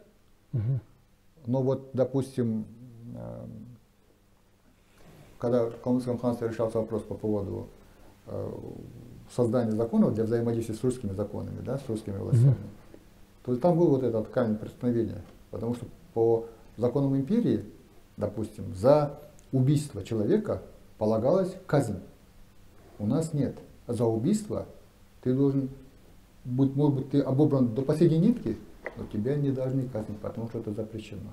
угу. но вот, допустим, э, когда в Калмыцком ханстве решался вопрос по поводу э, создания законов для взаимодействия с русскими законами, да, с русскими властями, угу. то там был вот этот камень преткновения, потому что по законам империи, допустим, за убийство человека полагалась казнь. У нас нет. За убийство ты должен, быть, может быть, ты обобран до последней нитки, но тебя не должны казнить, потому что это запрещено.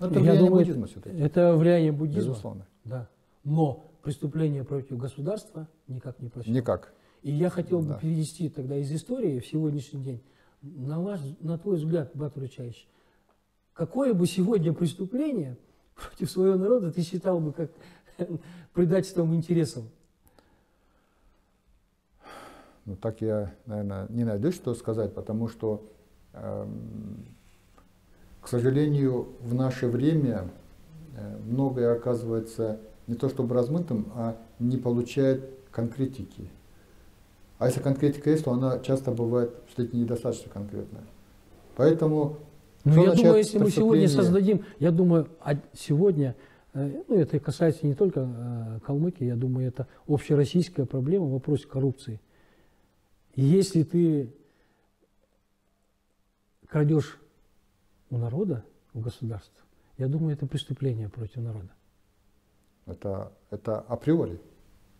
Но это влияние думаю, буддизма все-таки. Это влияние буддизма. Безусловно. Да. Но преступление против государства никак не прощено. Никак. И я хотел бы да. перевести тогда из истории в сегодняшний день. На ваш, на твой взгляд, Батыр Учаевич, какое бы сегодня преступление против своего народа ты считал бы как предательством интересам? Ну, так я, наверное, не найду, что сказать, потому что, эм, к сожалению, в наше время многое оказывается не то чтобы размытым, а не получает конкретики. А если конкретика есть, то она часто бывает, что это недостаточно конкретная. Поэтому... Ну, я думаю, если мы сегодня создадим, я думаю, а сегодня, ну, это касается не только Калмыкии, я думаю, это общероссийская проблема в вопросе коррупции. Если ты крадешь у народа, у государства, я думаю, это преступление против народа. Это, это априори,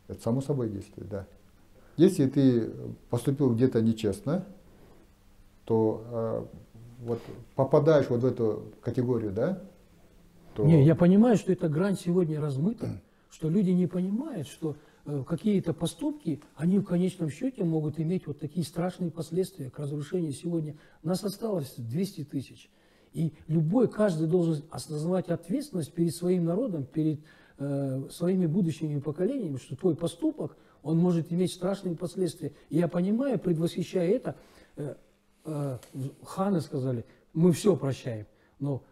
это само собой действие, да. Если ты поступил где-то нечестно, то... Вот попадаешь вот в эту категорию, да? То... Не, я понимаю, что эта грань сегодня размыта, что люди не понимают, что э, какие-то поступки, они в конечном счете могут иметь вот такие страшные последствия к разрушению сегодня. Нас осталось двести тысяч. И любой, каждый должен осознавать ответственность перед своим народом, перед э, своими будущими поколениями, что твой поступок, он может иметь страшные последствия. И я понимаю, предвосхищая это, э, ханы сказали, мы все прощаем, но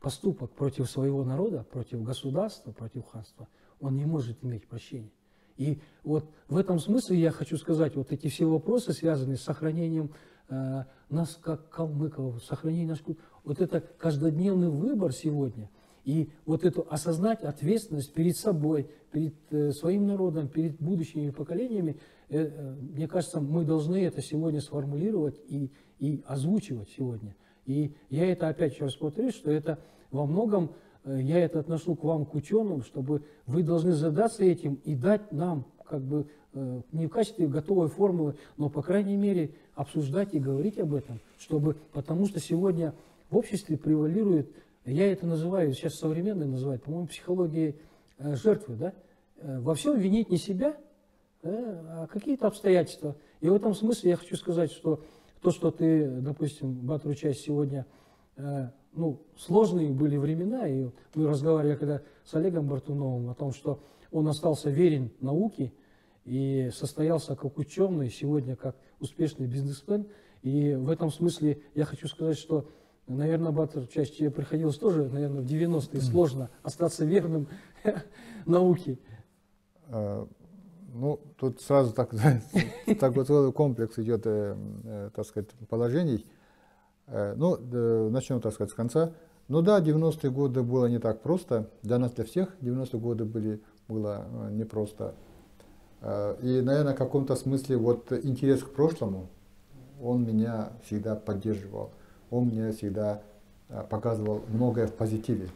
поступок против своего народа, против государства, против ханства, он не может иметь прощения. И вот в этом смысле я хочу сказать, вот эти все вопросы, связанные с сохранением э, нас как калмыков, сохранением нашей культуры, вот это каждодневный выбор сегодня, и вот эту осознать ответственность перед собой, перед э, своим народом, перед будущими поколениями, мне кажется, мы должны это сегодня сформулировать и, и озвучивать сегодня. И я это опять сейчас смотрю, что это во многом, я это отношу к вам, к ученым, чтобы вы должны задаться этим и дать нам, как бы, не в качестве готовой формулы, но, по крайней мере, обсуждать и говорить об этом, чтобы, потому что сегодня в обществе превалирует, я это называю, сейчас современное называют, по-моему, психологией жертвы, да? Во всем винить не себя, а какие-то обстоятельства. И в этом смысле я хочу сказать, что то, что ты, допустим, Батру часть сегодня, э, ну, сложные были времена, и мы разговаривали когда с Олегом Бартуновым о том, что он остался верен науке и состоялся как ученый, сегодня как успешный бизнесмен. И в этом смысле я хочу сказать, что, наверное, Батру часть тебе приходилось тоже, наверное, в девяностые сложно остаться верным науке. Ну, тут сразу так, так вот комплекс идет, так сказать, положений. Ну, начнем, так сказать, с конца. Ну да, девяностые годы было не так просто. Для нас, для всех девяностые годы были, было непросто. И, наверное, в каком-то смысле вот интерес к прошлому, он меня всегда поддерживал. Он мне всегда показывал многое в позитиве.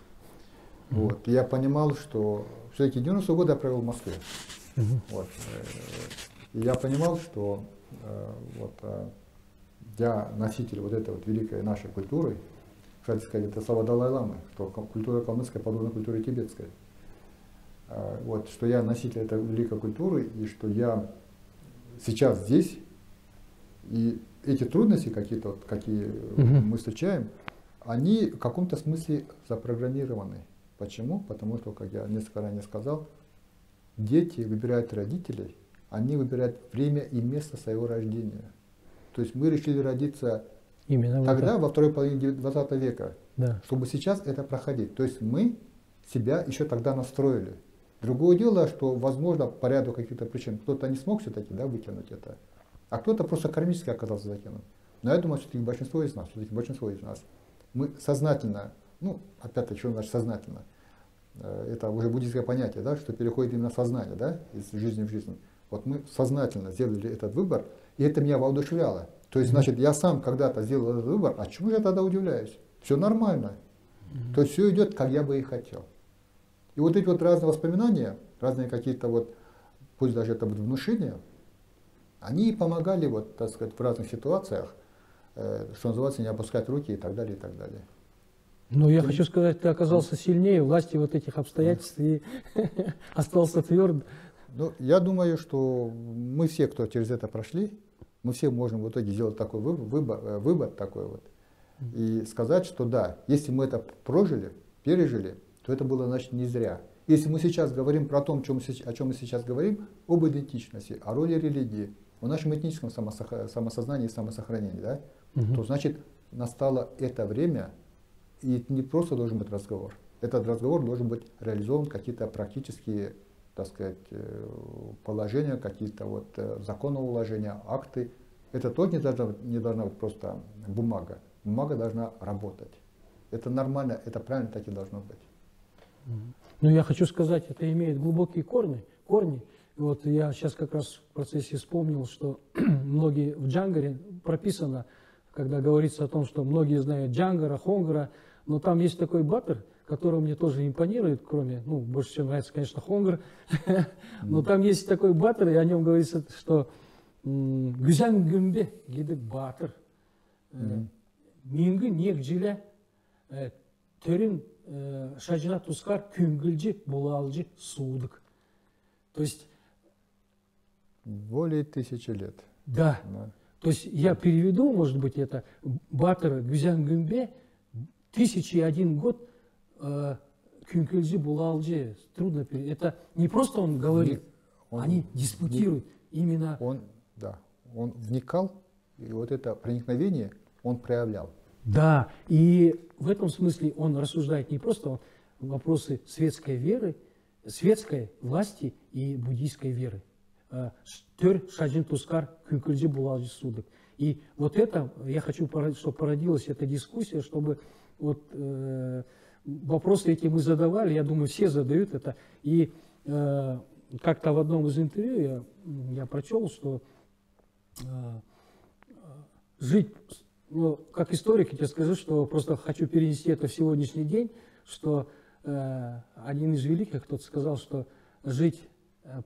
Вот. И я понимал, что все-таки девяностые годы я провел в Москве. Uh-huh. Вот. И я понимал, что э, вот, э, я носитель вот этой вот великой нашей культуры, кстати сказать, это слова Далай-ламы, что культура калмыцкая подобна культуре тибетской. Э, вот, что я носитель этой великой культуры, и что я сейчас здесь, и эти трудности какие-то, вот, какие uh-huh. мы встречаем, они в каком-то смысле запрограммированы. Почему? Потому что, как я несколько ранее сказал, дети выбирают родителей, они выбирают время и место своего рождения. То есть мы решили родиться именно тогда, во второй половине двадцатого века, да, чтобы сейчас это проходить. То есть мы себя еще тогда настроили. Другое дело, что, возможно, по ряду каких-то причин кто-то не смог все-таки, да, вытянуть это, а кто-то просто кармически оказался затянут. Но я думаю, что большинство из нас, все-таки большинство из нас, мы сознательно, ну, опять-таки, что значит сознательно, это уже буддийское понятие, да, что переходит именно в сознание, да, из жизни в жизнь. Вот мы сознательно сделали этот выбор, и это меня воодушевляло. То есть, значит, я сам когда-то сделал этот выбор, а чему я тогда удивляюсь? Все нормально. То есть все идет, как я бы и хотел. И вот эти вот разные воспоминания, разные какие-то вот, пусть даже это будут внушения, они помогали, вот, так сказать, в разных ситуациях, что называется, не опускать руки и так далее, и так далее. Ну, я ты... хочу сказать, ты оказался сильнее власти вот этих обстоятельств и остался тверд. Ну, я думаю, что мы все, кто через это прошли, мы все можем в итоге сделать такой выбор, выбор, выбор такой вот. И сказать, что да, если мы это прожили, пережили, то это было, значит, не зря. Если мы сейчас говорим про то, о чем мы сейчас говорим, об идентичности, о роли религии, о нашем этническом самосознании и самосохранении, да, угу. то, значит, настало это время. И это не просто должен быть разговор. Этот разговор должен быть реализован какие-то практические так сказать, положения, какие-то вот законоуложения, акты. Это тоже не должна, не должна быть просто бумага. Бумага должна работать. Это нормально, это правильно так и должно быть. Ну, я хочу сказать, это имеет глубокие корни. корни. Вот я сейчас как раз в процессе вспомнил, что многие в Джангаре прописано, когда говорится о том, что многие знают Джангара, Хонгара, но там есть такой баттер, который мне тоже импонирует, кроме, ну, больше всего нравится, конечно, Хонгар, но там есть такой баттер, и о нем говорится, что Гюзян Гюмбе, гидек баттер, Мингы Негджиля, Терин Шаджина Тускар, Кюнглджи, Булалджи, Судок. То есть... Более тысячи лет. Да. да. То есть я переведу, может быть, это баттера Гюзян Гюмбе, тысячи один год, Кюнкельзи Булалджи, трудно перейти. Это не просто он говорит, он, они диспутируют не, именно. Он, да, он вникал, и вот это проникновение он проявлял. Да, и в этом смысле он рассуждает не просто он, вопросы светской веры, светской власти и буддийской веры. Тер Шаджин Тускар Кюнкельзи Булалджи Судок. И вот это, я хочу, чтобы породилась эта дискуссия, чтобы вот... Вопросы эти мы задавали, я думаю, все задают это. И э, как-то в одном из интервью я, я прочел, что э, жить, ну, как историк, я тебе скажу, что просто хочу перенести это в сегодняшний день, что э, один из великих кто-то сказал, что жить,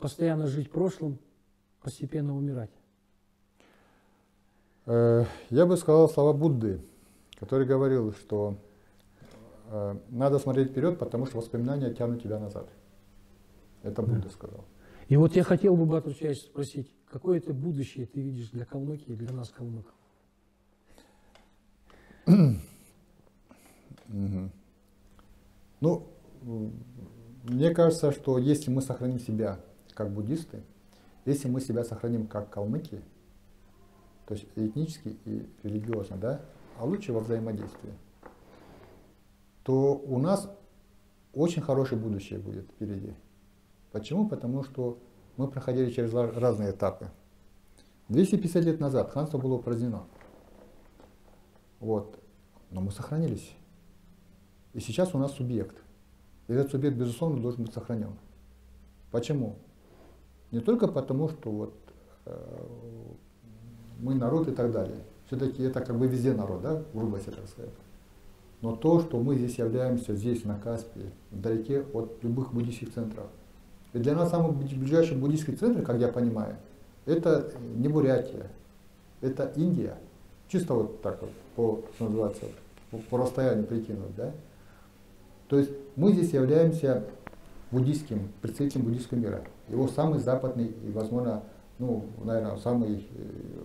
постоянно жить прошлым, постепенно умирать. Я бы сказал слова Будды, который говорил, что надо смотреть вперед, потому что воспоминания тянут тебя назад. Это Будда сказал. И вот я хотел бы, Батур Чайч, спросить, какое это будущее ты видишь для Калмыкии и для нас, калмыков? Угу. Ну, мне кажется, что если мы сохраним себя как буддисты, если мы себя сохраним как калмыки, то есть этнически и религиозно, да, а лучше во взаимодействии, то у нас очень хорошее будущее будет впереди. Почему? Потому что мы проходили через разные этапы. двести пятьдесят лет назад ханство было упразднено. Вот. Но мы сохранились. И сейчас у нас субъект. И этот субъект, безусловно, должен быть сохранен. Почему? Не только потому, что вот, э, мы народ и так далее. Все-таки это как бы везде народ, да? Грубо так сказать. Но то, что мы здесь являемся, здесь, на Каспии, вдалеке от любых буддийских центров. И для нас самый ближайший буддийский центр, как я понимаю, это не Бурятия, это Индия. Чисто вот так вот, по, что называется, по, по расстоянию прикинуть, да? То есть мы здесь являемся буддийским, представителем буддийского мира. Его самый западный и, возможно, ну, наверное, самый,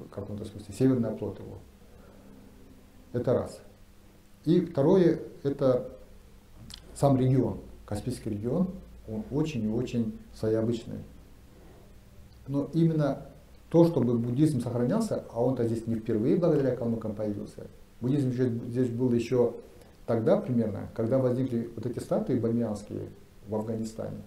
в каком-то смысле, северный оплот его. Это раз. И второе, это сам регион, Каспийский регион, он очень и очень своеобычный. Но именно то, чтобы буддизм сохранялся, а он-то здесь не впервые благодаря калмыкам появился. Буддизм здесь был еще тогда примерно, когда возникли вот эти статуи бамиянские в Афганистане.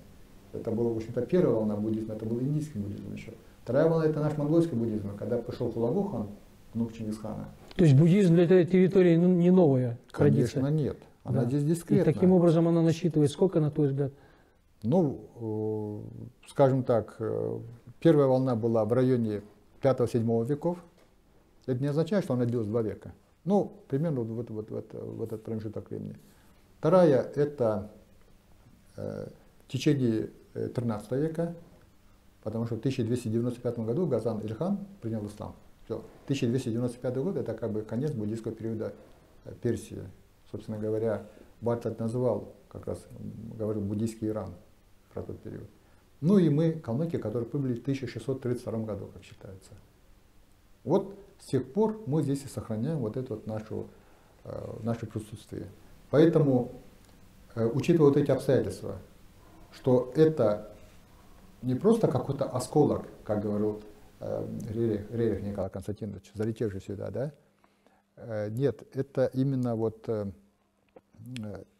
Это была, в общем-то, первая волна буддизма, это был индийский буддизм еще. Вторая волна, это наш монгольский буддизм, когда пришел Хулагу хан, внук Чингисхана. То есть буддизм для этой территории не новая традиция? Конечно, нет. Она да. здесь дискретна. И таким образом она насчитывает сколько, на твой взгляд? Ну, скажем так, первая волна была в районе пятого-седьмого веков. Это не означает, что она длилась два века. Ну, примерно вот, вот, вот, в этот промежуток времени. Вторая – это в течение тринадцатого века, потому что в тысяча двести девяносто пятом году Газан Ильхан принял ислам. тысяча двести девяносто пятый год – это как бы конец буддийского периода Персии. Собственно говоря, Бартольд называл, как раз говорил, буддийский Иран про тот период. Ну и мы, калмыки, которые прибыли в тысяча шестьсот тридцать втором году, как считается. Вот с тех пор мы здесь и сохраняем вот это вот нашу, э, наше присутствие. Поэтому, э, учитывая вот эти обстоятельства, что это не просто какой-то осколок, как говорил Рерих, Рерих Николай Константинович, залетевший сюда, да? Нет, это именно вот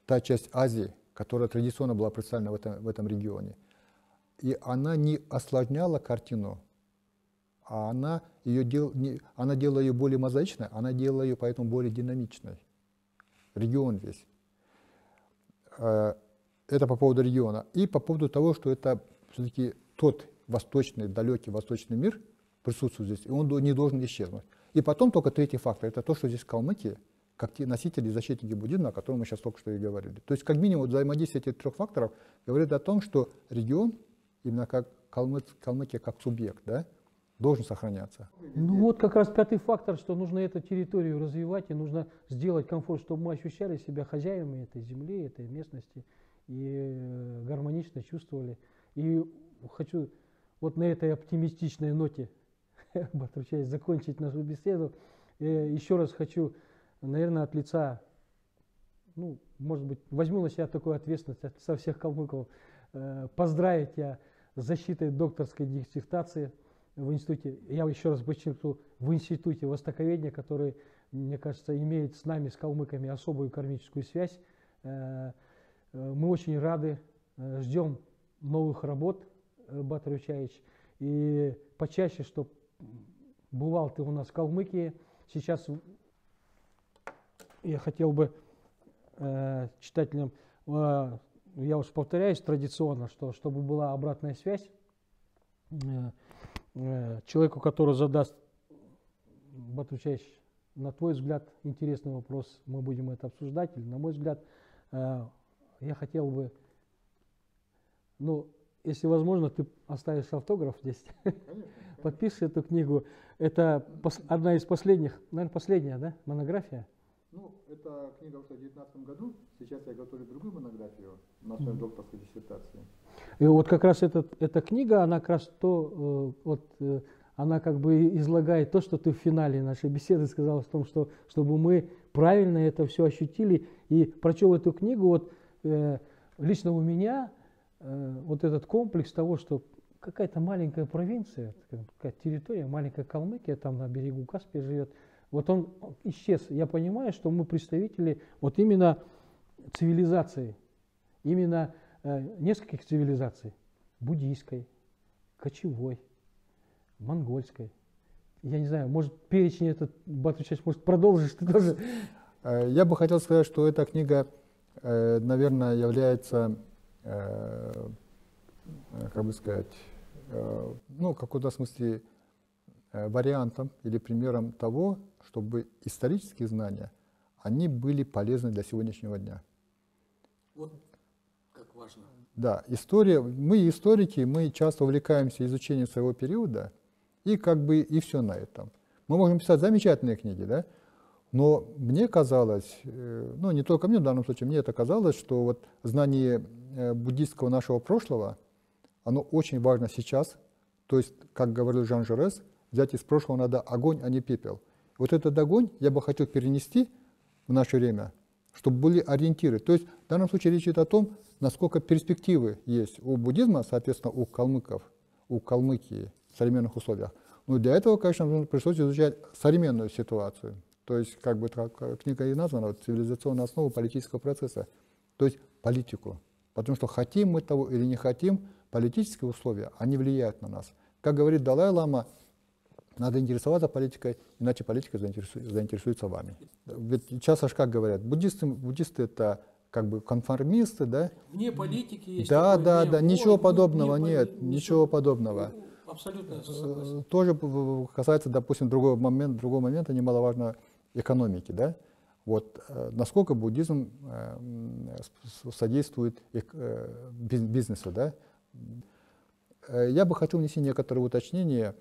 та часть Азии, которая традиционно была представлена в этом, в этом регионе. и она не осложняла картину, а она, ее дел, не, она делала ее более мозаичной, она делала ее поэтому более динамичной. Регион весь. Это по поводу региона. И по поводу того, что это все-таки тот восточный, далекий восточный мир присутствует здесь, и он не должен исчезнуть. И потом только третий фактор, это то, что здесь Калмыкия, как те носители и защитники буддизма, о котором мы сейчас только что и говорили. То есть, как минимум, взаимодействие этих трех факторов говорит о том, что регион, именно как Калмы, Калмыкия как субъект, да, должен сохраняться. Ну вот как раз пятый фактор, что нужно эту территорию развивать, и нужно сделать комфорт, чтобы мы ощущали себя хозяевами этой земли, этой местности, и гармонично чувствовали. И хочу вот на этой оптимистичной ноте, Батручаясь, закончить нашу беседу. Еще раз хочу, наверное, от лица, ну, может быть, возьму на себя такую ответственность со всех калмыков, поздравить тебя с защитой докторской диссертации в институте. Я еще раз подчеркну, в институте востоковедения, который, мне кажется, имеет с нами, с калмыками, особую кармическую связь. Мы очень рады, ждем новых работ, Батручаяч, и почаще, чтобы бывал ты у нас в Калмыкии. Сейчас я хотел бы э, читателям, э, я уж повторяюсь традиционно, что чтобы была обратная связь, э, э, человеку, который задаст, Батручаяч, на твой взгляд, интересный вопрос, мы будем это обсуждать, или на мой взгляд, э, я хотел бы, ну, если возможно, ты оставишь автограф здесь, подпишешь эту книгу. Это одна из последних, наверное, последняя, да, монография? Ну, эта книга в две тысячи девятнадцатом году. Сейчас я готовлю другую монографию на основе mm-hmm. докторской диссертации. И вот как раз этот, эта книга, она как раз то, вот, она как бы излагает то, что ты в финале нашей беседы сказал, в том, что, чтобы мы правильно это все ощутили. И прочел эту книгу, вот лично у меня... вот этот комплекс того, что какая-то маленькая провинция, какая-то территория, маленькая Калмыкия, там на берегу Каспия живет, вот он исчез. Я понимаю, что мы представители вот именно цивилизации, именно э, нескольких цивилизаций, буддийской, кочевой, монгольской. Я не знаю, может, перечень этот, Батручаяч, может, продолжишь ты тоже? Я бы хотел сказать, что эта книга, э, наверное, является... как бы сказать, ну, в каком-то смысле вариантом или примером того, чтобы исторические знания, они были полезны для сегодняшнего дня. Вот как важно. Да, история, мы историки, мы часто увлекаемся изучением своего периода, и как бы и все на этом. Мы можем писать замечательные книги, да, но мне казалось, ну, не только мне в данном случае, мне это казалось, что вот знание буддийского нашего прошлого, оно очень важно сейчас. То есть, как говорил Жан Жорес, взять из прошлого надо огонь, а не пепел. Вот этот огонь я бы хотел перенести в наше время, чтобы были ориентиры. То есть, в данном случае речь идет о том, насколько перспективы есть у буддизма, соответственно, у калмыков, у Калмыкии в современных условиях. Но для этого, конечно, пришлось изучать современную ситуацию. То есть, как бы книга и названа, цивилизационная основа политического процесса, то есть политику. Потому что хотим мы того или не хотим, политические условия, они влияют на нас. Как говорит Далай-лама, надо интересоваться политикой, иначе политика заинтересует, заинтересуется вами. Ведь часто же как говорят, буддисты, буддисты это как бы конформисты, да? Вне политики есть. Да, да, вне, да, вне, ничего вне, подобного вне, нет, вне, ничего подобного. Абсолютно согласен. Тоже касается, допустим, другого момента, другого момента немаловажно экономики, да? Вот, насколько буддизм содействует бизнесу. Да? Я бы хотел внести некоторые уточнения.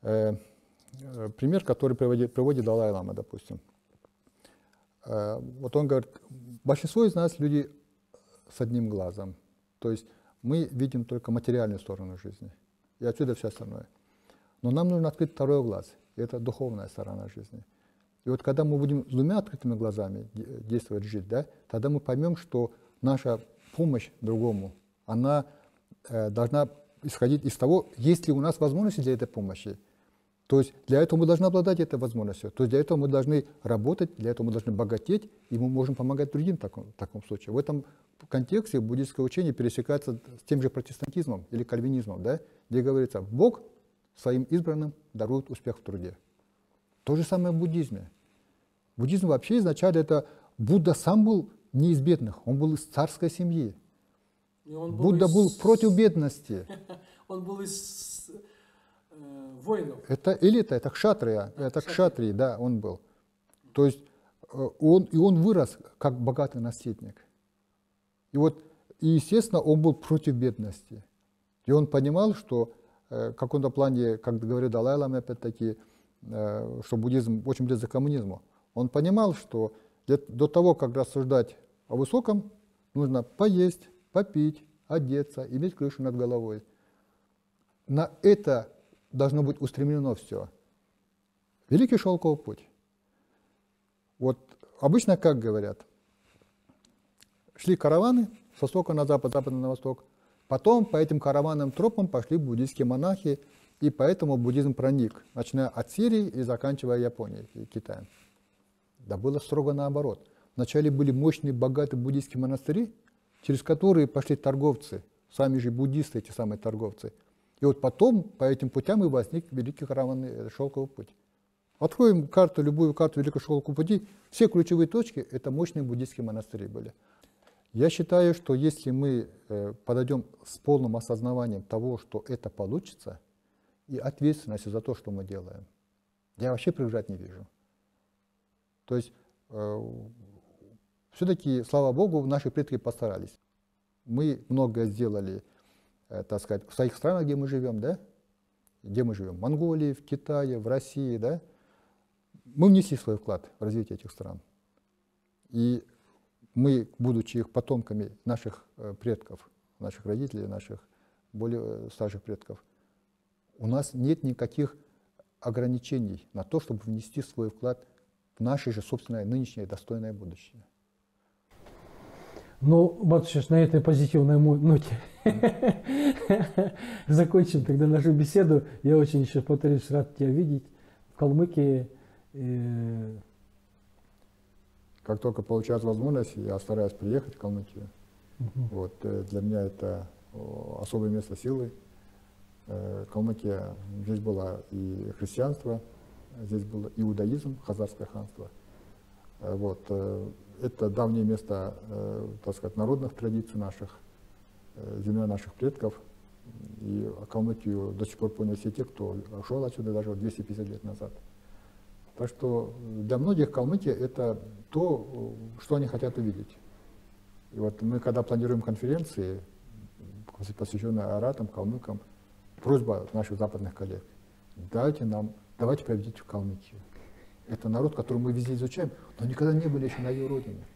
Пример, который приводит, приводит Далай-лама, допустим. Вот он говорит, большинство из нас люди с одним глазом. То есть мы видим только материальную сторону жизни. И отсюда все остальное. Но нам нужно открыть второй глаз. И это духовная сторона жизни. И вот когда мы будем с двумя открытыми глазами действовать, жить, да, тогда мы поймем, что наша помощь другому, она э, должна исходить из того, есть ли у нас возможности для этой помощи. То есть для этого мы должны обладать этой возможностью. То есть для этого мы должны работать, для этого мы должны богатеть, и мы можем помогать другим в таком, в таком случае. В этом контексте буддийское учение пересекается с тем же протестантизмом или кальвинизмом, да, где говорится, Бог своим избранным дарует успех в труде. То же самое в буддизме. Буддизм вообще изначально это Будда сам был не из бедных, он был из царской семьи. Был Будда из... был против бедности. Он был из... воинов. Это элита, это кшатрия, а, это кшатрий, да, он был. То есть он, и он вырос как богатый наследник. И вот, и естественно, он был против бедности. И он понимал, что в каком-то плане, как говорил Далай-лама, опять-таки, что буддизм очень близок к коммунизму. Он понимал, что до того, как рассуждать о высоком, нужно поесть, попить, одеться, иметь крышу над головой. На это должно быть устремлено все. Великий шелковый путь. Вот обычно как говорят? Шли караваны с востока на запад, запада на восток. Потом по этим караванным тропам пошли буддийские монахи, и поэтому буддизм проник, начиная от Сирии и заканчивая Японией и Китаем. Да было строго наоборот. Вначале были мощные, богатые буддийские монастыри, через которые пошли торговцы, сами же буддисты, эти самые торговцы. И вот потом по этим путям и возник Великий караванный шелковый путь. Откроем карту, любую карту Великого шелкового пути, все ключевые точки – это мощные буддийские монастыри были. Я считаю, что если мы подойдем с полным осознаванием того, что это получится, и ответственностью за то, что мы делаем, я вообще преград не вижу. То есть все-таки, слава Богу, наши предки постарались. Мы многое сделали, так сказать, в своих странах, где мы живем, да? Где мы живем? В Монголии, в Китае, в России, да? Мы внесли свой вклад в развитие этих стран. И мы, будучи их потомками наших предков, наших родителей, наших более старших предков, у нас нет никаких ограничений на то, чтобы внести свой вклад в наше же собственное нынешнее достойное будущее. Ну, батюшка, на этой позитивной ноте закончим тогда нашу беседу. Я очень еще повторюсь, рад тебя видеть в Калмыкии. Как только получается возможность, я стараюсь приехать в Калмыкию. Вот, для меня это особое место силы. Калмыкия, здесь было и христианство, здесь было иудаизм, хазарское ханство. Вот. Это давнее место, так сказать, народных традиций наших, земля наших предков. И Калмыкию до сих пор поняли все те, кто шел отсюда даже двести пятьдесят лет назад. Так что для многих Калмыкия это то, что они хотят увидеть. И вот мы, когда планируем конференции, посвященные аратам, калмыкам, просьба наших западных коллег, дайте нам, давайте победить в Калмыкию. Это народ, который мы везде изучаем, но никогда не были еще на ее родине.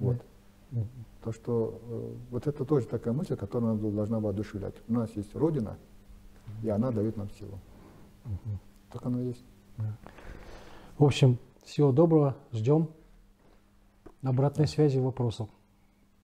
Вот. Mm-hmm. То, что, вот это тоже такая мысль, которая нас должна воодушевлять. У нас есть родина, и она дает нам силу. Mm-hmm. Так оно и есть. Yeah. В общем, всего доброго, ждем обратной связи, вопросов.